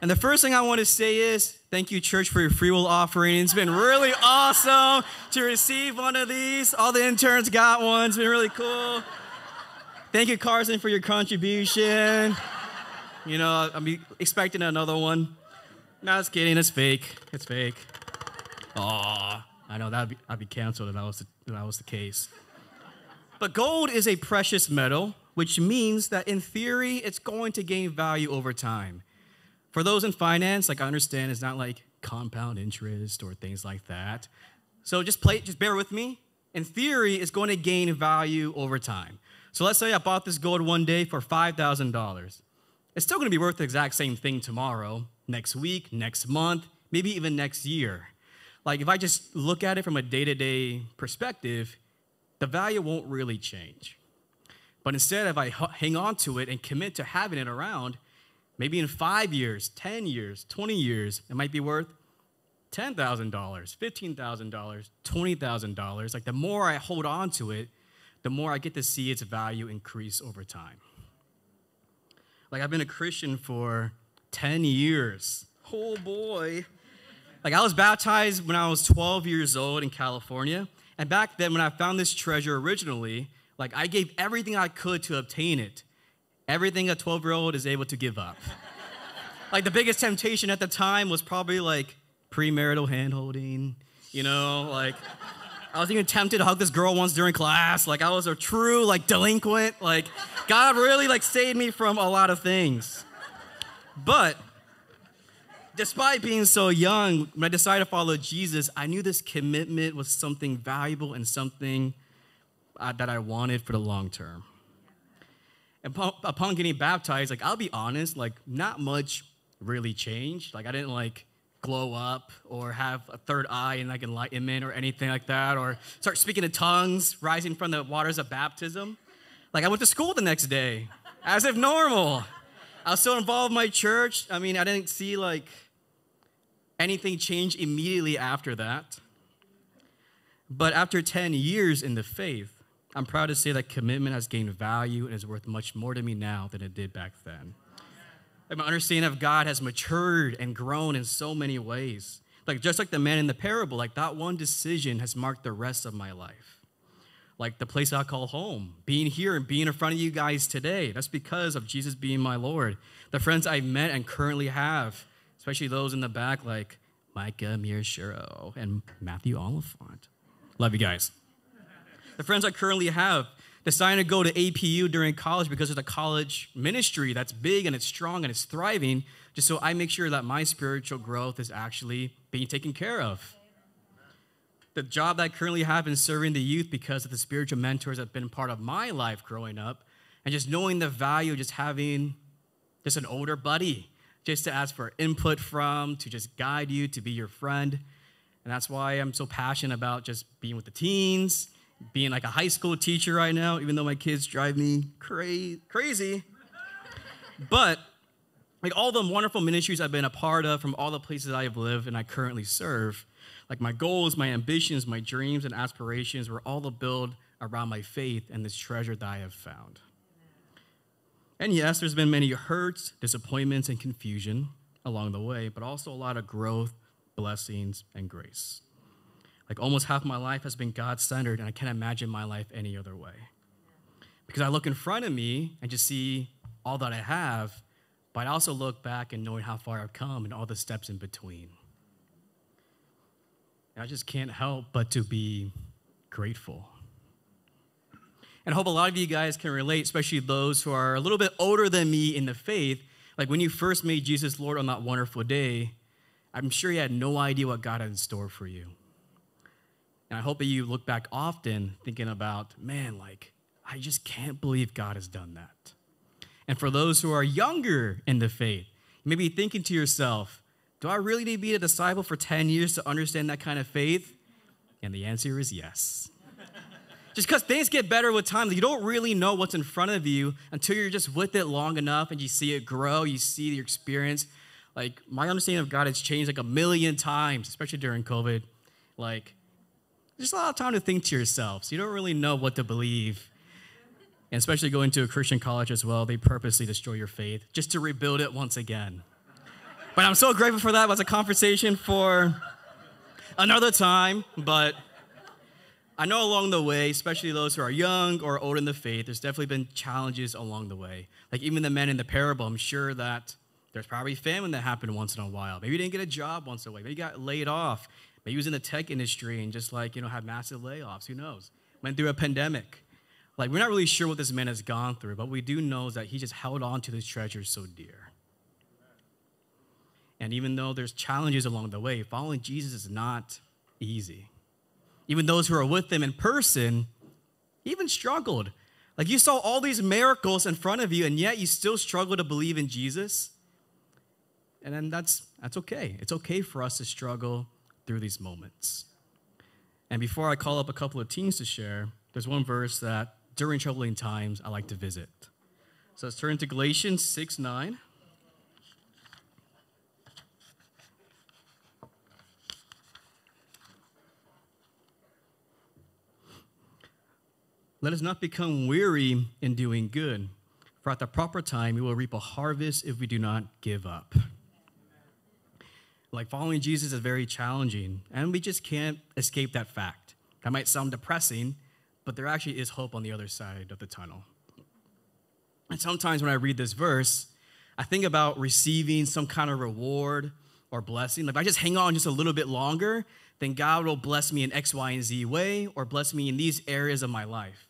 And the first thing I want to say is, thank you, church, for your free will offering. It's been really awesome to receive one of these. All the interns got one. It's been really cool. Thank you, Carson, for your contribution. You know, I'm expecting another one. No, just kidding. It's fake. It's fake. Aw, I know I'd be canceled if that was the case. But gold is a precious metal, which means that in theory, it's going to gain value over time. For those in finance, like I understand, it's not like compound interest or things like that. So just bear with me. In theory, it's going to gain value over time. So let's say I bought this gold one day for $5,000. It's still going to be worth the exact same thing tomorrow, next week, next month, maybe even next year. Like if I just look at it from a day-to-day perspective, the value won't really change. But instead, if I hang on to it and commit to having it around, maybe in 5 years, 10 years, 20 years, it might be worth $10,000, $15,000, $20,000. Like the more I hold on to it, the more I get to see its value increase over time. Like I've been a Christian for 10 years. Oh boy. Like I was baptized when I was 12 years old in California. And back then when I found this treasure originally, like I gave everything I could to obtain it. Everything a 12-year-old is able to give up. Like the biggest temptation at the time was probably like premarital hand-holding, you know, like I was even tempted to hug this girl once during class. Like I was a true like delinquent. Like God really like saved me from a lot of things. But despite being so young, when I decided to follow Jesus, I knew this commitment was something valuable and something that I wanted for the long term. And upon getting baptized, like, I'll be honest, like, not much really changed. Like, I didn't, like, glow up or have a third eye and, like, enlightenment or anything like that or start speaking in tongues, rising from the waters of baptism. Like, I went to school the next day, as if normal. I was still involved in my church. I mean, I didn't see, like, anything change immediately after that. But after 10 years in the faith, I'm proud to say that commitment has gained value and is worth much more to me now than it did back then. Like my understanding of God has matured and grown in so many ways. Like just like the man in the parable, like that one decision has marked the rest of my life. like the place I call home, being here and being in front of you guys today. That's because of Jesus being my Lord. The friends I've met and currently have, especially those in the back like Micah Mirshiro and Matthew Oliphant. Love you guys. The friends I currently have deciding to go to APU during college because there's a college ministry that's big and it's strong and it's thriving, just so I make sure that my spiritual growth is actually being taken care of. The job that I currently have in serving the youth because of the spiritual mentors that have been part of my life growing up, and just knowing the value of just having just an older buddy, just to ask for input from, to just guide you, to be your friend. And that's why I'm so passionate about just being with the teens, being like a high school teacher right now, even though my kids drive me crazy. But like all the wonderful ministries I've been a part of from all the places I have lived and I currently serve, like my goals, my ambitions, my dreams, and aspirations were all to build around my faith and this treasure that I have found. And yes, there's been many hurts, disappointments, and confusion along the way, but also a lot of growth, blessings, and grace. Like almost half my life has been God-centered, and I can't imagine my life any other way. Because I look in front of me and just see all that I have, but I also look back and knowing how far I've come and all the steps in between. I just can't help but to be grateful. And I hope a lot of you guys can relate, especially those who are a little bit older than me in the faith. Like when you first made Jesus Lord on that wonderful day, I'm sure you had no idea what God had in store for you. And I hope that you look back often thinking about, man, like, I just can't believe God has done that. And for those who are younger in the faith, you may be thinking to yourself, do I really need to be a disciple for 10 years to understand that kind of faith? And the answer is yes. Just because things get better with time, you don't really know what's in front of you until you're just with it long enough and you see it grow, you see your experience. Like, my understanding of God has changed like a million times, especially during COVID. Like, there's a lot of time to think to yourself, so you don't really know what to believe. And especially going to a Christian college as well, they purposely destroy your faith just to rebuild it once again. But I'm so grateful for that. It was a conversation for another time. But I know along the way, especially those who are young or old in the faith, there's definitely been challenges along the way. Like even the men in the parable, I'm sure that there's probably famine that happened once in a while. Maybe you didn't get a job once in a while. Maybe you got laid off. Maybe you was in the tech industry and just like, you know, had massive layoffs. Who knows? Went through a pandemic. Like we're not really sure what this man has gone through, but we do know is that he just held on to this treasure so dear. And even though there's challenges along the way, following Jesus is not easy. Even those who are with him in person even struggled. Like you saw all these miracles in front of you, and yet you still struggle to believe in Jesus. And then that's okay. It's okay for us to struggle through these moments. And before I call up a couple of teens to share, there's one verse that during troubling times I like to visit. So let's turn to Galatians 6:9. Let us not become weary in doing good, for at the proper time we will reap a harvest if we do not give up. Like following Jesus is very challenging, and we just can't escape that fact. That might sound depressing, but there actually is hope on the other side of the tunnel. And sometimes when I read this verse, I think about receiving some kind of reward or blessing. Like if I just hang on just a little bit longer, then God will bless me in X, Y, and Z way, or bless me in these areas of my life.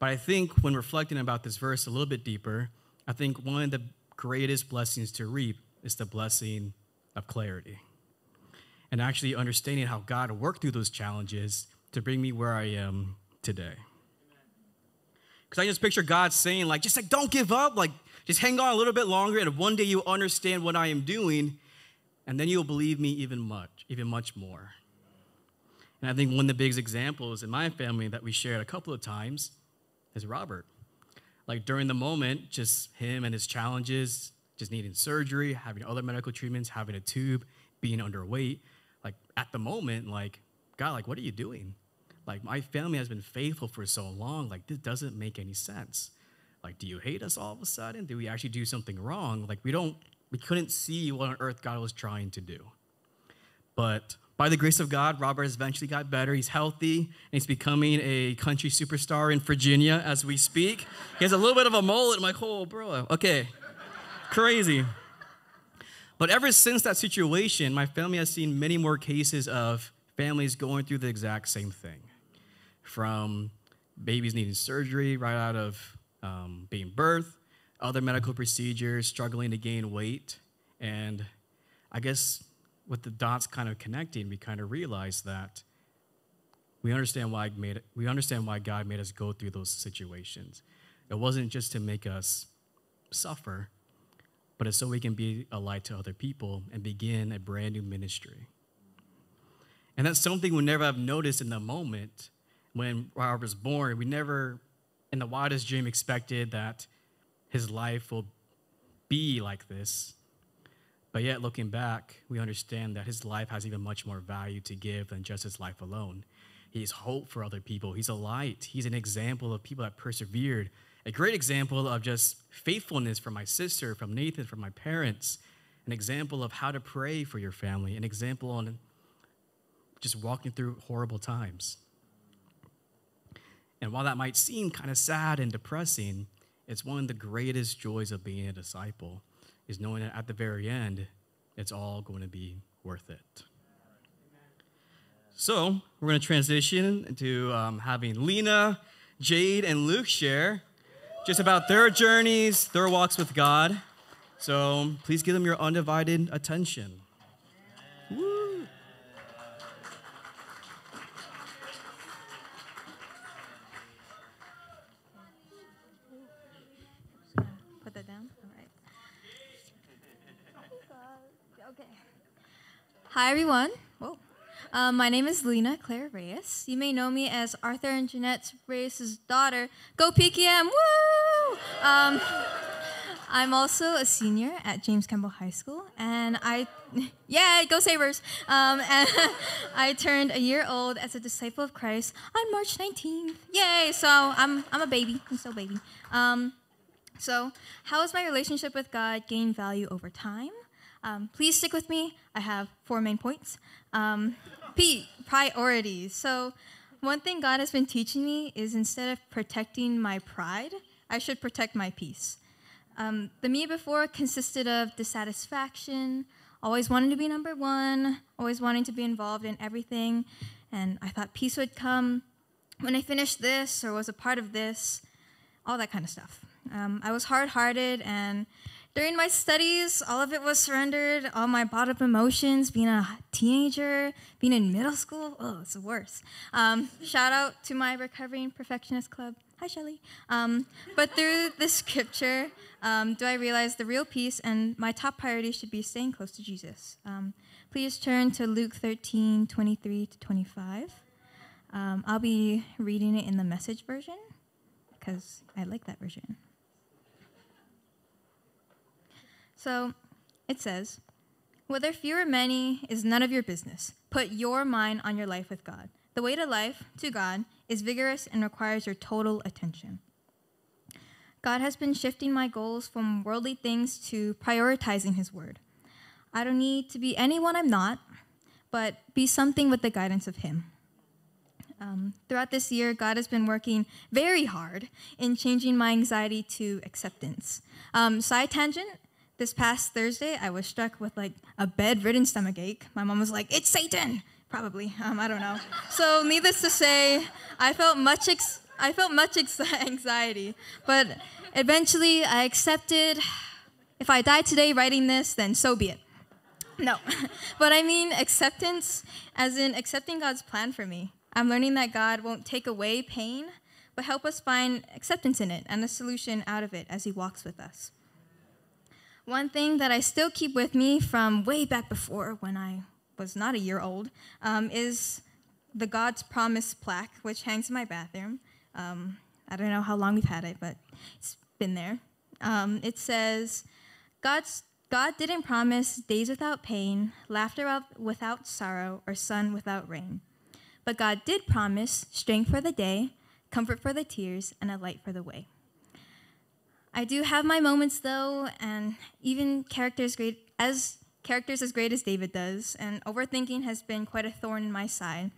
But I think when reflecting about this verse a little bit deeper, I think one of the greatest blessings to reap is the blessing of clarity. And actually understanding how God worked through those challenges to bring me where I am today. Because I just picture God saying, like, just like, don't give up. Like, just hang on a little bit longer, and one day you'll understand what I am doing, and then you'll believe me even much more. And I think one of the biggest examples in my family that we shared a couple of times is Robert. Like during the moment, just him and his challenges, just needing surgery, having other medical treatments, having a tube, being underweight. Like at the moment, like, God, like, what are you doing? Like my family has been faithful for so long. Like this doesn't make any sense. Like, do you hate us all of a sudden? Did we actually do something wrong? Like we couldn't see what on earth God was trying to do. But By the grace of God, Robert has eventually got better. He's healthy, and he's becoming a country superstar in Virginia as we speak. He has a little bit of a mullet. I'm like, oh, bro, okay, crazy. But ever since that situation, my family has seen many more cases of families going through the exact same thing, from babies needing surgery right out of being birth, other medical procedures, struggling to gain weight. And I guess with the dots kind of connecting, we kind of realized that we understand why God made us go through those situations. It wasn't just to make us suffer, but it's so we can be a light to other people and begin a brand new ministry. And that's something we never have noticed in the moment. When Robert was born, we never, in the wildest dream, expected that his life will be like this. But yet, looking back, we understand that his life has even much more value to give than just his life alone. He's hope for other people. He's a light. He's an example of people that persevered, a great example of just faithfulness from my sister, from Nathan, from my parents, an example of how to pray for your family, an example on just walking through horrible times. And while that might seem kind of sad and depressing, it's one of the greatest joys of being a disciple, is knowing that at the very end, it's all going to be worth it. So we're going to transition into having Linnea, Jade, and Luke share just about their journeys, their walks with God. So please give them your undivided attention. Hi, everyone. Whoa. My name is Linnea Claire Reyes. You may know me as Arthur and Jeanette Reyes' daughter. Go PKM! Woo! I'm also a senior at James Campbell High School, and yeah, go Sabres! And I turned a year old as a disciple of Christ on March 19th. Yay! So I'm a baby. I'm still a baby. So how has my relationship with God gained value over time? Please stick with me. I have 4 main points. P, priorities. So one thing God has been teaching me is instead of protecting my pride, I should protect my peace. The me before consisted of dissatisfaction, always wanting to be number one, always wanting to be involved in everything, and I thought peace would come when I finished this or was a part of this, all that kind of stuff. I was hard-hearted, and during my studies, all of it was surrendered, all my bottled-up emotions, being a teenager, being in middle school, oh, it's the worst. Shout out to my Recovering Perfectionist Club. Hi, Shelly. But through the scripture, do I realize the real peace, and my top priority should be staying close to Jesus. Please turn to Luke 13:23-25. I'll be reading it in the Message version, because I like that version. So it says, whether few or many is none of your business. Put your mind on your life with God. The way to life, to God, is vigorous and requires your total attention. God has been shifting my goals from worldly things to prioritizing his word. I don't need to be anyone I'm not, but be something with the guidance of him. Throughout this year, God has been working very hard in changing my anxiety to acceptance. Side tangent. This past Thursday, I was struck with like a bedridden stomach ache. My mom was like, it's Satan, probably, I don't know. So needless to say, I felt much anxiety, but eventually I accepted, if I die today writing this, then so be it. No, but I mean acceptance as in accepting God's plan for me. I'm learning that God won't take away pain, but help us find acceptance in it and a solution out of it as he walks with us. One thing that I still keep with me from way back before when I was not a year old is the God's Promise plaque, which hangs in my bathroom. I don't know how long we've had it, but it's been there. It says, God didn't promise days without pain, laughter without sorrow, or sun without rain. But God did promise strength for the day, comfort for the tears, and a light for the way. I do have my moments, though, and even characters great as characters as great as David does, and overthinking has been quite a thorn in my side.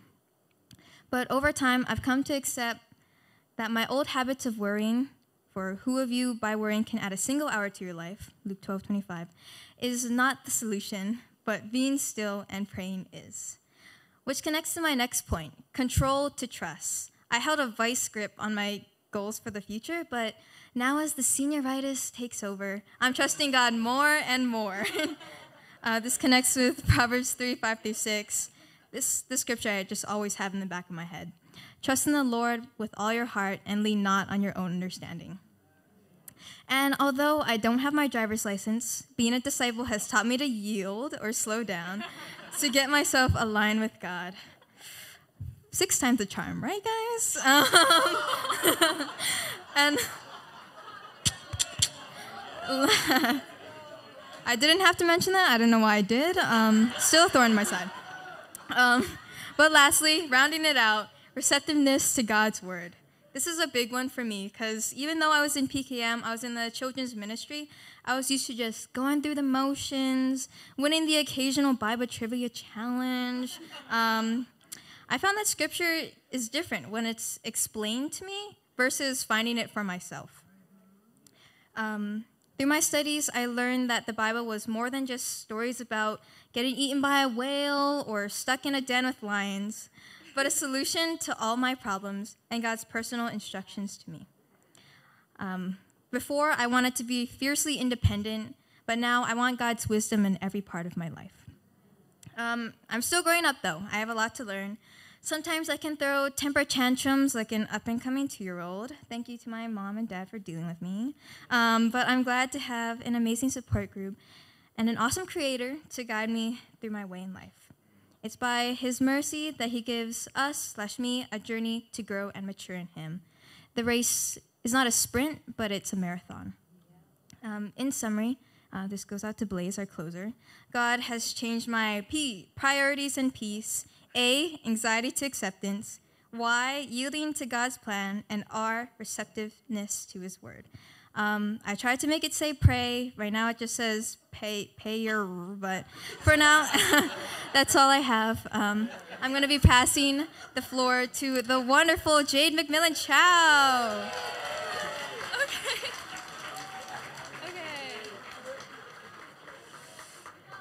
But over time, I've come to accept that my old habits of worrying, for who of you by worrying can add a single hour to your life, Luke 12:25, is not the solution, but being still and praying is. Which connects to my next point, control to trust. I held a vice grip on my goals for the future, but now as the senioritis takes over, I'm trusting God more and more. This connects with Proverbs 3:5-6. This scripture I just always have in the back of my head. Trust in the Lord with all your heart and lean not on your own understanding. And although I don't have my driver's license, being a disciple has taught me to yield or slow down to get myself aligned with God. 6 times the charm, right, guys? And I didn't have to mention that. I don't know why I did. Still a thorn in my side. But lastly, rounding it out, receptiveness to God's word. This is a big one for me because even though I was in PKM, I was in the children's ministry, I was used to just going through the motions, winning the occasional Bible trivia challenge. I found that scripture is different when it's explained to me versus finding it for myself. Through my studies, I learned that the Bible was more than just stories about getting eaten by a whale or stuck in a den with lions, but a solution to all my problems and God's personal instructions to me. Before, I wanted to be fiercely independent, but now I want God's wisdom in every part of my life. I'm still growing up, though. I have a lot to learn. Sometimes I can throw temper tantrums like an up-and-coming 2-year-old. Thank you to my mom and dad for dealing with me. But I'm glad to have an amazing support group and an awesome creator to guide me through my way in life. It's by his mercy that he gives us/me a journey to grow and mature in him. The race is not a sprint, but it's a marathon. In summary, this goes out to Blaze, our closer. God has changed my P, priorities and peace, A, anxiety to acceptance, Y, yielding to God's plan, and R, receptiveness to his word. I tried to make it say pray. Right now it just says pay your, but for now, that's all I have. I'm going to be passing the floor to the wonderful Jade McMillan Chow. Okay.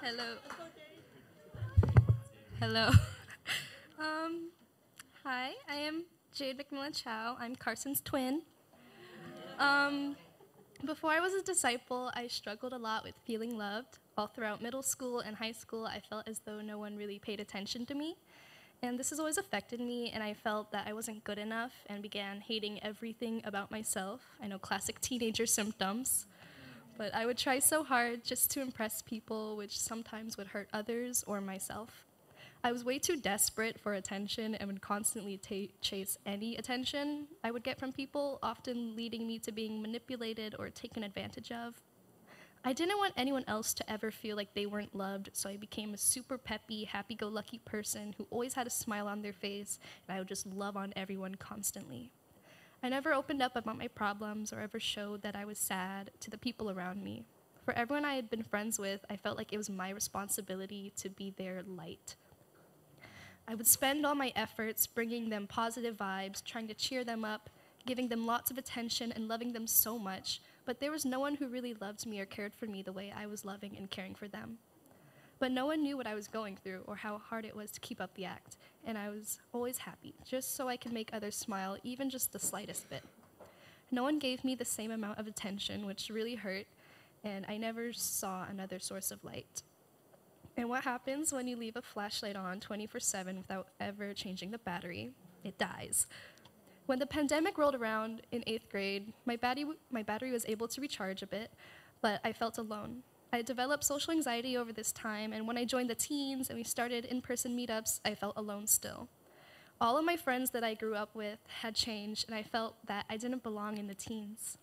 Hello. Hello. Hi, I am Jade McMillan Chow. I'm Carson's twin. Before I was a disciple, I struggled a lot with feeling loved. All throughout middle school and high school, I felt as though no one really paid attention to me. And this has always affected me, and I felt that I wasn't good enough and began hating everything about myself. I know, classic teenager symptoms. But I would try so hard just to impress people, which sometimes would hurt others or myself. I was way too desperate for attention and would constantly chase any attention I would get from people, often leading me to being manipulated or taken advantage of. I didn't want anyone else to ever feel like they weren't loved, so I became a super peppy, happy-go-lucky person who always had a smile on their face, and I would just love on everyone constantly. I never opened up about my problems or ever showed that I was sad to the people around me. For everyone I had been friends with, I felt like it was my responsibility to be their light. I would spend all my efforts bringing them positive vibes, trying to cheer them up, giving them lots of attention and loving them so much, but there was no one who really loved me or cared for me the way I was loving and caring for them. But no one knew what I was going through or how hard it was to keep up the act, and I was always happy, just so I could make others smile, even just the slightest bit. No one gave me the same amount of attention, which really hurt, and I never saw another source of light. And what happens when you leave a flashlight on 24/7 without ever changing the battery? It dies. When the pandemic rolled around in 8th grade, my battery was able to recharge a bit, but I felt alone. I developed social anxiety over this time, and when I joined the teens and we started in-person meetups, I felt alone still. All of my friends that I grew up with had changed, and I felt that I didn't belong in the teens.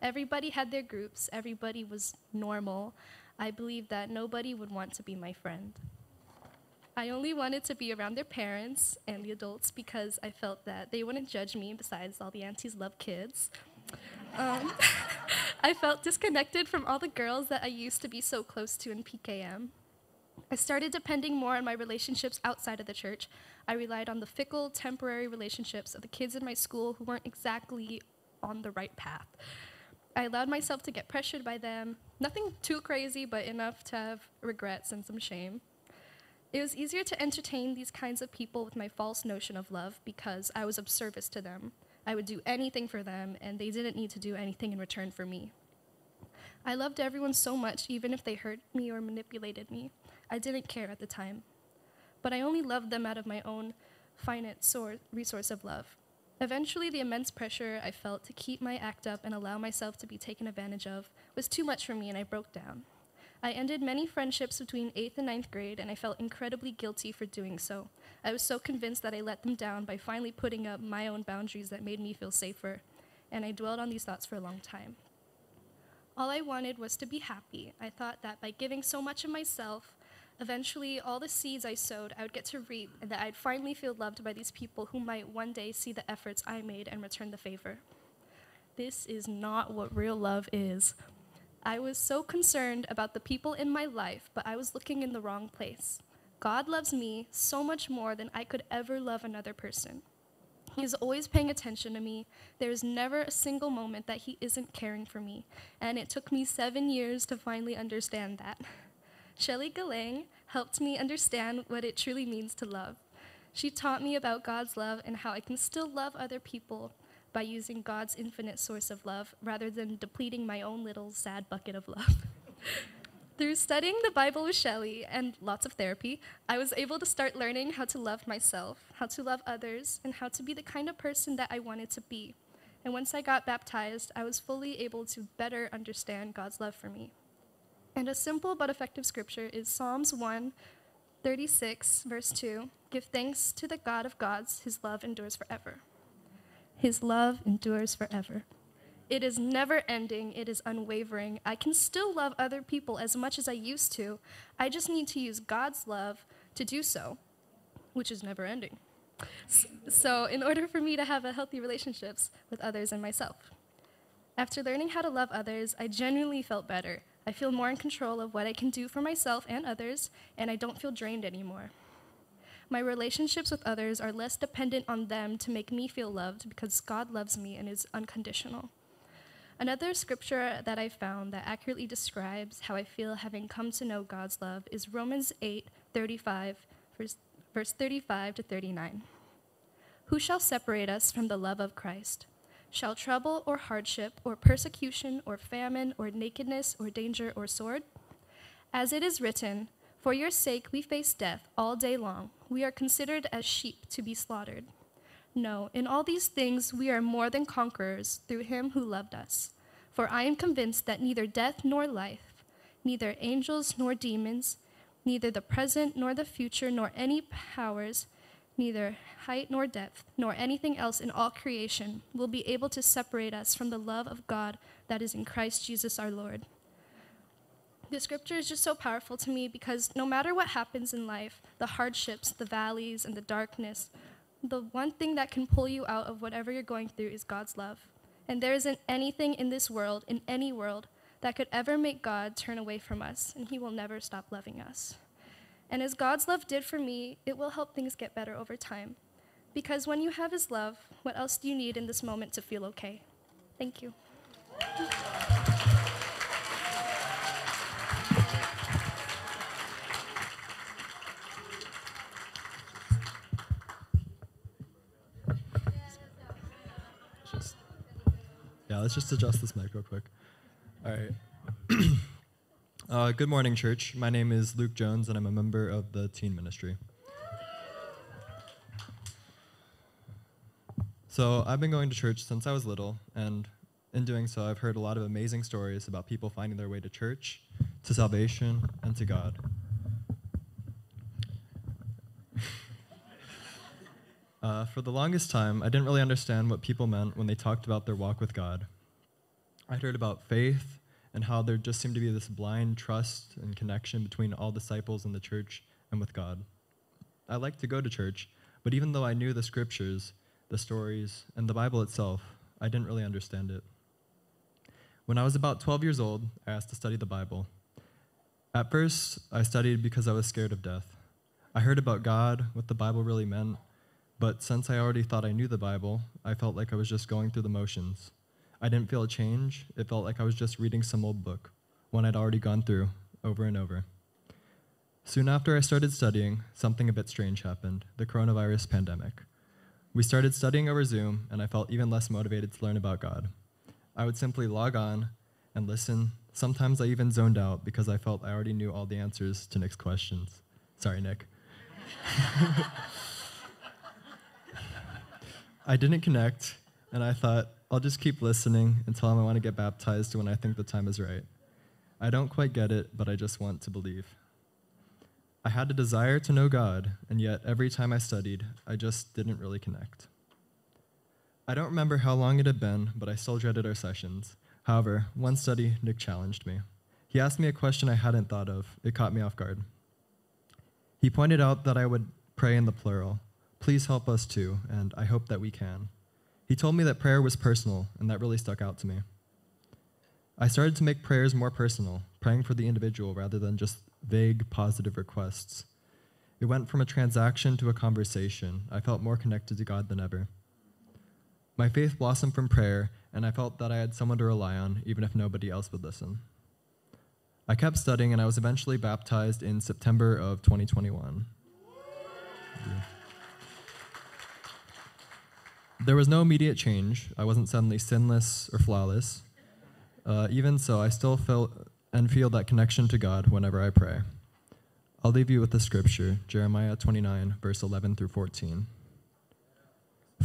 Everybody had their groups, everybody was normal. I believed that nobody would want to be my friend. I only wanted to be around their parents and the adults because I felt that they wouldn't judge me, besides all the aunties love kids. I felt disconnected from all the girls that I used to be so close to in PKM. I started depending more on my relationships outside of the church. I relied on the fickle, temporary relationships of the kids in my school who weren't exactly on the right path. I allowed myself to get pressured by them. Nothing too crazy, but enough to have regrets and some shame. It was easier to entertain these kinds of people with my false notion of love because I was of service to them. I would do anything for them, and they didn't need to do anything in return for me. I loved everyone so much, even if they hurt me or manipulated me. I didn't care at the time, but I only loved them out of my own finite resource of love. Eventually, the immense pressure I felt to keep my act up and allow myself to be taken advantage of was too much for me, and I broke down. I ended many friendships between 8th and 9th grade, and I felt incredibly guilty for doing so. I was so convinced that I let them down by finally putting up my own boundaries that made me feel safer, and I dwelled on these thoughts for a long time. All I wanted was to be happy. I thought that by giving so much of myself, eventually, all the seeds I sowed, I would get to reap, and that I'd finally feel loved by these people who might one day see the efforts I made and return the favor. This is not what real love is. I was so concerned about the people in my life, but I was looking in the wrong place. God loves me so much more than I could ever love another person. He is always paying attention to me. There is never a single moment that he isn't caring for me, and it took me 7 years to finally understand that. Shelly Galang helped me understand what it truly means to love. She taught me about God's love and how I can still love other people by using God's infinite source of love rather than depleting my own little sad bucket of love. Through studying the Bible with Shelly and lots of therapy, I was able to start learning how to love myself, how to love others, and how to be the kind of person that I wanted to be. And once I got baptized, I was fully able to better understand God's love for me. And a simple but effective scripture is Psalms 1:36, verse 2. Give thanks to the God of gods. His love endures forever. His love endures forever. It is never ending. It is unwavering. I can still love other people as much as I used to. I just need to use God's love to do so, which is never ending. So in order for me to have a healthy relationships with others and myself. After learning how to love others, I genuinely felt better. I feel more in control of what I can do for myself and others, and I don't feel drained anymore. My relationships with others are less dependent on them to make me feel loved because God loves me and is unconditional. Another scripture that I found that accurately describes how I feel having come to know God's love is Romans 8:35, verse 35 to 39. Who shall separate us from the love of Christ? Shall trouble or hardship or persecution or famine or nakedness or danger or sword? As it is written, for your sake we face death all day long. We are considered as sheep to be slaughtered. No, in all these things we are more than conquerors through him who loved us. For I am convinced that neither death nor life, neither angels nor demons, neither the present nor the future nor any powers, neither height nor depth, nor anything else in all creation will be able to separate us from the love of God that is in Christ Jesus our Lord. The scripture is just so powerful to me because no matter what happens in life, the hardships, the valleys, and the darkness, the one thing that can pull you out of whatever you're going through is God's love. And there isn't anything in this world, in any world, that could ever make God turn away from us, and he will never stop loving us. And as God's love did for me, it will help things get better over time. Because when you have his love, what else do you need in this moment to feel okay? Thank you. Let's just adjust this mic real quick. All right. Good morning, church. My name is Luke Jones, and I'm a member of the teen ministry. So I've been going to church since I was little, and in doing so, I've heard a lot of amazing stories about people finding their way to church, to salvation, and to God. For the longest time, I didn't really understand what people meant when they talked about their walk with God. I'd heard about faith, and how there just seemed to be this blind trust and connection between all disciples in the church and with God. I liked to go to church, but even though I knew the scriptures, the stories, and the Bible itself, I didn't really understand it. When I was about 12 years old, I asked to study the Bible. At first, I studied because I was scared of death. I heard about God, what the Bible really meant, but since I already thought I knew the Bible, I felt like I was just going through the motions. I didn't feel a change. It felt like I was just reading some old book, one I'd already gone through over and over. Soon after I started studying, something a bit strange happened, the coronavirus pandemic. We started studying over Zoom, and I felt even less motivated to learn about God. I would simply log on and listen. Sometimes I even zoned out because I felt I already knew all the answers to Nick's questions. Sorry, Nick. I didn't connect, and I thought, I'll just keep listening until I want to get baptized when I think the time is right. I don't quite get it, but I just want to believe. I had a desire to know God, and yet every time I studied, I just didn't really connect. I don't remember how long it had been, but I still dreaded our sessions. However, one study, Nick challenged me. He asked me a question I hadn't thought of. It caught me off guard. He pointed out that I would pray in the plural. Please help us too, and I hope that we can. He told me that prayer was personal, and that really stuck out to me. I started to make prayers more personal, praying for the individual rather than just vague, positive requests. It went from a transaction to a conversation. I felt more connected to God than ever. My faith blossomed from prayer, and I felt that I had someone to rely on, even if nobody else would listen. I kept studying, and I was eventually baptized in September of 2021. There was no immediate change. I wasn't suddenly sinless or flawless. Even so, I still feel that connection to God whenever I pray. I'll leave you with the scripture, Jeremiah 29, verse 11 through 14.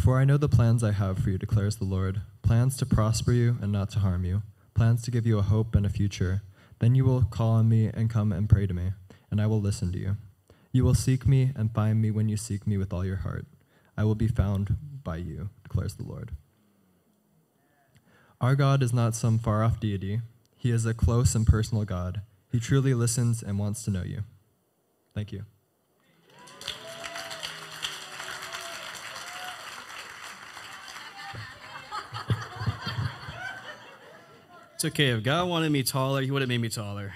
For I know the plans I have for you, declares the Lord, plans to prosper you and not to harm you, plans to give you a hope and a future. Then you will call on me and come and pray to me, and I will listen to you. You will seek me and find me when you seek me with all your heart. I will be found by you, declares the Lord. Our God is not some far-off deity. He is a close and personal God. He truly listens and wants to know you. Thank you. It's okay. If God wanted me taller, he would have made me taller.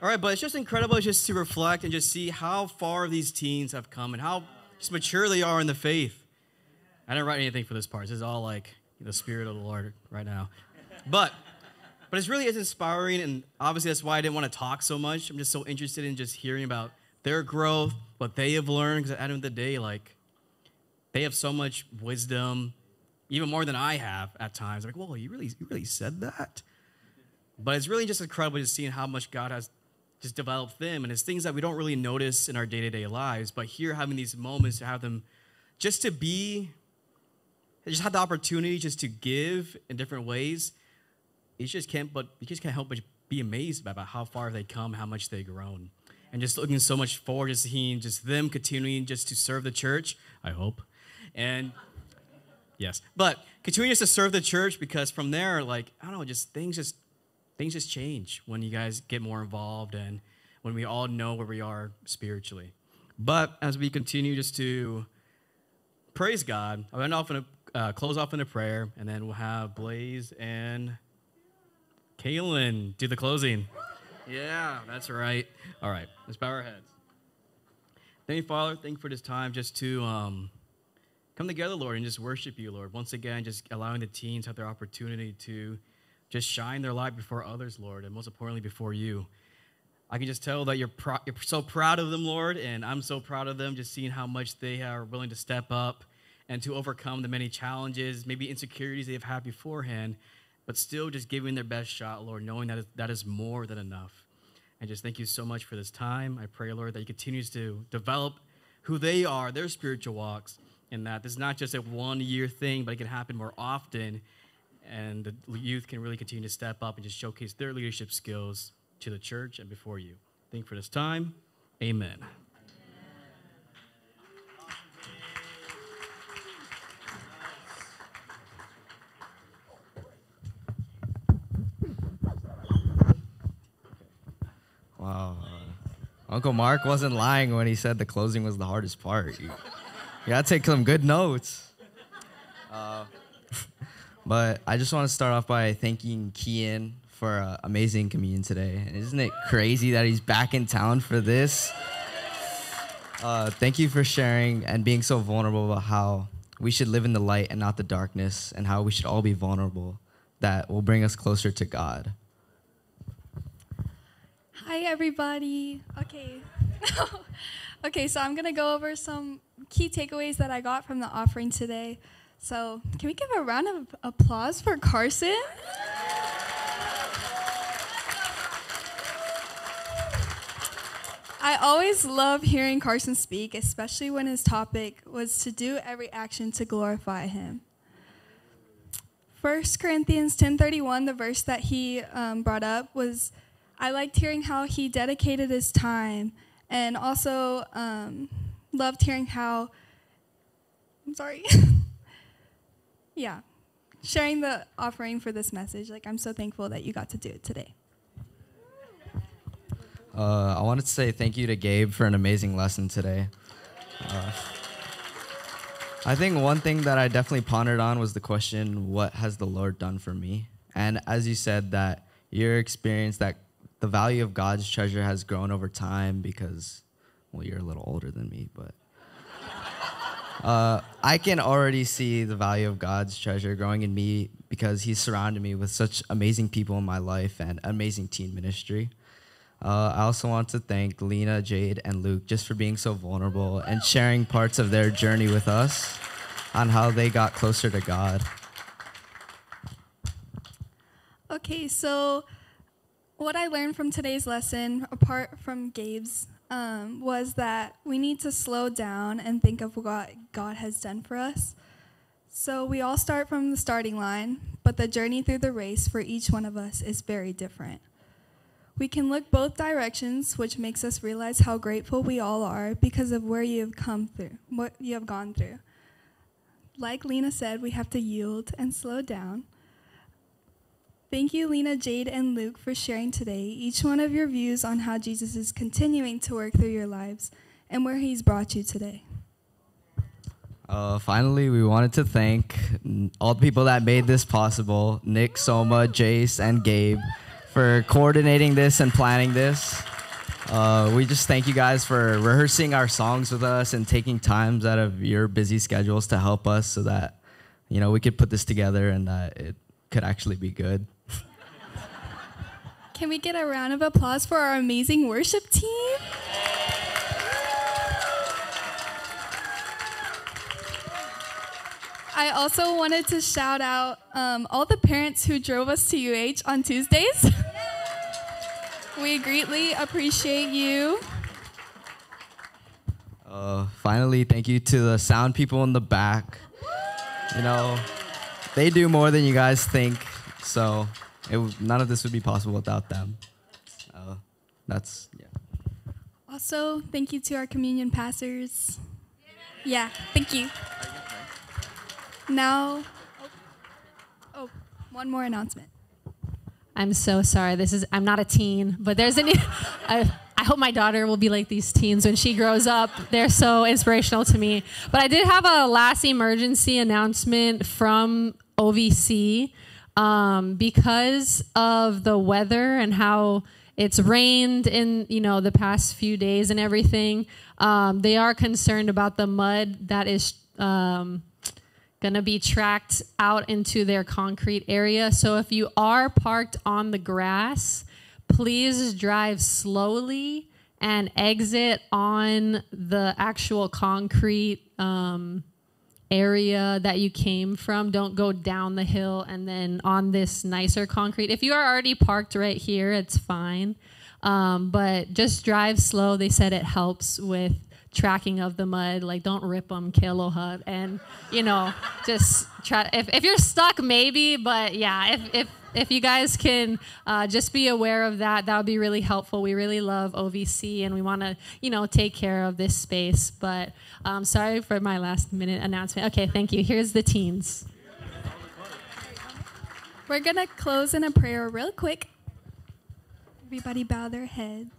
All right, but it's just incredible just to reflect and just see how far these teens have come and how just mature they are in the faith. I didn't write anything for this part. This is all like the Spirit of the Lord right now. But it really is inspiring, and obviously that's why I didn't want to talk so much. I'm just so interested in just hearing about their growth, what they have learned, because at the end of the day, like, they have so much wisdom, even more than I have at times. I'm like, whoa, you really said that? But it's really just incredible just seeing how much God has just developed them, and it's things that we don't really notice in our day-to-day lives, but here having these moments to have them just to be, just have the opportunity just to give in different ways. You just can't help but be amazed about how far they come, how much they've grown. And just looking so much forward to seeing just them continuing just to serve the church, I hope. And yes, but continuing just to serve the church, because from there, like, I don't know, just things just change when you guys get more involved and when we all know where we are spiritually. But as we continue just to praise God, I'm going to close off in a prayer, and then we'll have Blaze and Kaylin do the closing. Yeah, that's right. All right, let's bow our heads. Thank you, Father. Thank you for this time just to come together, Lord, and just worship you, Lord. Once again, just allowing the teens have their opportunity to just shine their light before others, Lord, and most importantly, before you. I can just tell that you're so proud of them, Lord, and I'm so proud of them, just seeing how much they are willing to step up and to overcome the many challenges, maybe insecurities they've had beforehand, but still just giving their best shot, Lord, knowing that that is more than enough. And just thank you so much for this time. I pray, Lord, that you continue to develop who they are, their spiritual walks, and that this is not just a one-year thing, but it can happen more often, and the youth can really continue to step up and just showcase their leadership skills to the church and before you. Thank you for this time. Amen. Wow. Uncle Mark wasn't lying when he said the closing was the hardest part. You gotta take some good notes. But I just want to start off by thanking Kian for amazing communion today. And isn't it crazy that he's back in town for this? Thank you for sharing and being so vulnerable about how we should live in the light and not the darkness, and how we should all be vulnerable. That will bring us closer to God. Hi, everybody. Okay. Okay, so I'm going to go over some key takeaways that I got from the offering today. So can we give a round of applause for Carson? I always love hearing Carson speak, especially when his topic was to do every action to glorify him. 1 Corinthians 10:31, the verse that he brought up, was, I liked hearing how he dedicated his time, and also loved hearing how, sharing the offering for this message. Like, I'm so thankful that you got to do it today. I wanted to say thank you to Gabe for an amazing lesson today. I think one thing that I definitely pondered on was the question, what has the Lord done for me? And as you said, that your experience, that the value of God's treasure has grown over time because, well, you're a little older than me, but I can already see the value of God's treasure growing in me because he's surrounded me with such amazing people in my life and amazing teen ministry. I also want to thank Linnea, Jade, and Luke just for being so vulnerable and sharing parts of their journey with us on how they got closer to God. Okay, so what I learned from today's lesson, apart from Gabe's, was that we need to slow down and think of what God has done for us. So we all start from the starting line, but the journey through the race for each one of us is very different. We can look both directions, which makes us realize how grateful we all are because of where you have come through, what you have gone through. Like Linnea said, we have to yield and slow down. Thank you, Linnea, Jade, and Luke, for sharing today each one of your views on how Jesus is continuing to work through your lives and where he's brought you today. Finally, we wanted to thank all the people that made this possible, Nick, Soma, Jace, and Gabe, for coordinating this and planning this. We just thank you guys for rehearsing our songs with us and taking times out of your busy schedules to help us so that, you know, we could put this together and that it could actually be good. Can we get a round of applause for our amazing worship team? I also wanted to shout out all the parents who drove us to UH on Tuesdays. We greatly appreciate you. Finally, thank you to the sound people in the back. You know, they do more than you guys think, so none of this would be possible without them. Also, thank you to our communion pastors. Yeah, thank you. Now, one more announcement. I'm so sorry. I'm not a teen, but there's I hope my daughter will be like these teens when she grows up. They're so inspirational to me. But I did have a last emergency announcement from OVC because of the weather and how it's rained in, you know, the past few days and everything. They are concerned about the mud that is gonna be tracked out into their concrete area. So if you are parked on the grass, please drive slowly and exit on the actual concrete area that you came from. Don't go down the hill and then on this nicer concrete. If you are already parked right here, it's fine. But just drive slow. They said it helps with tracking of the mud. Like, don't rip them, kiloha, and, you know, just try. If you're stuck, maybe, but yeah, if you guys can just be aware of that, that would be really helpful. We really love OVC and we want to, you know, take care of this space, but sorry for my last minute announcement. Okay, thank you. Here's the teens. We're gonna close in a prayer real quick. Everybody bow their heads.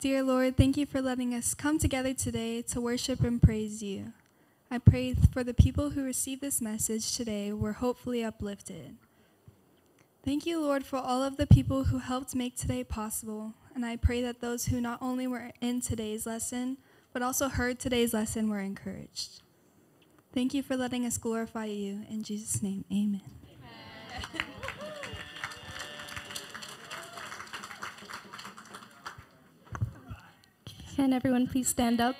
Dear Lord, thank you for letting us come together today to worship and praise you. I pray for the people who received this message today were hopefully uplifted. Thank you, Lord, for all of the people who helped make today possible. And I pray that those who not only were in today's lesson, but also heard today's lesson were encouraged. Thank you for letting us glorify you. In Jesus' name, amen. Amen. Can everyone please stand up?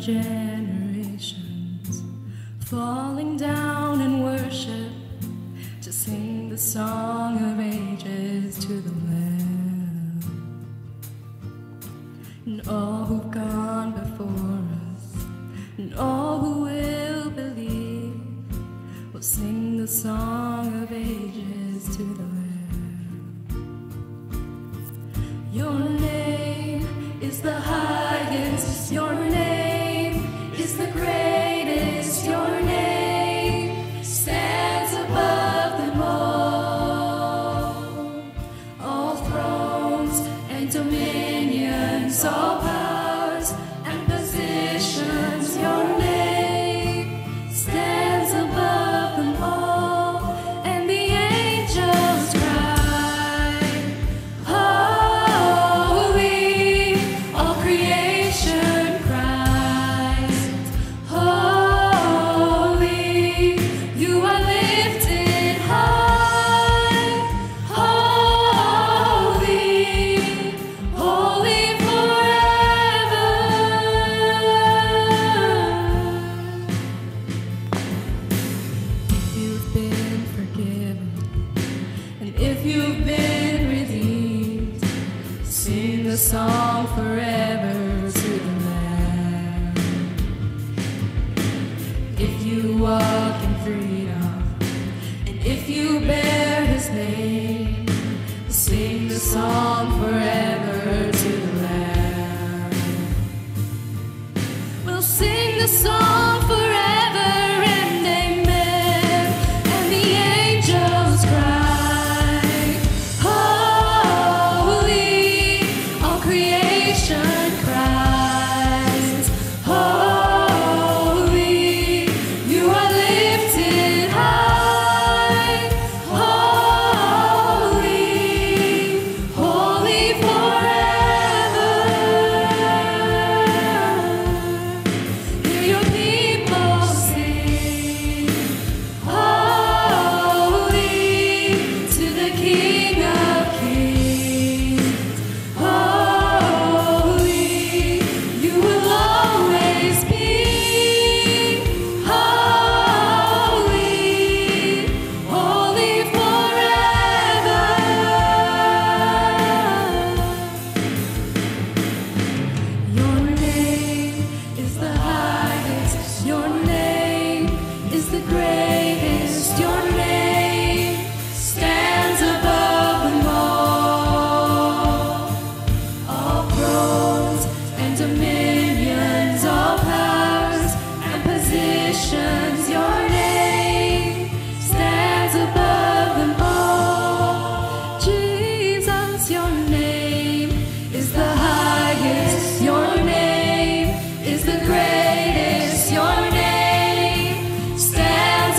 Generations falling down in worship to sing the song of ages to the Lamb, and all who've gone before us and all who will believe will sing the song of ages to the Lamb. Your name is the highest, your name greatest, your name stands above them all thrones and dominions, all powers and positions, your name stands above them all, and the angels cry, holy, all creation. Song forever to the Lamb. If you walk in freedom, and if you bear his name, sing the song forever to the Lamb. We'll sing the song forever and amen, and the angels cry. Your name stands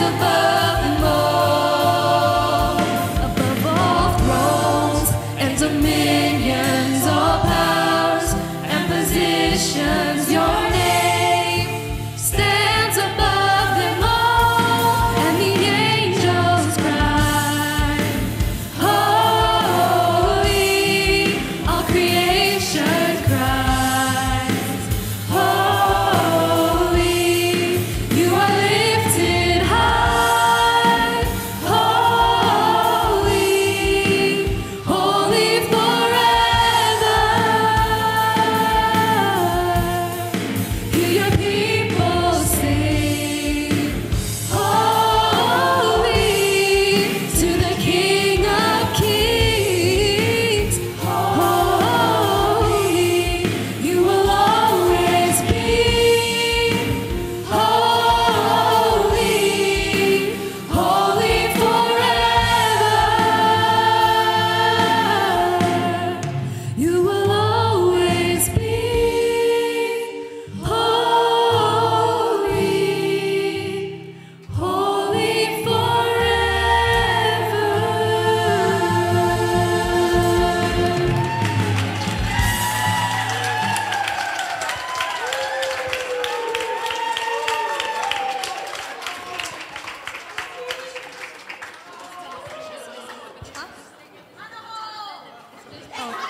above them all.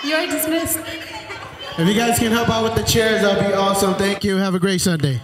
You are dismissed. If you guys can help out with the chairs, that'll be awesome. Thank you. Have a great Sunday.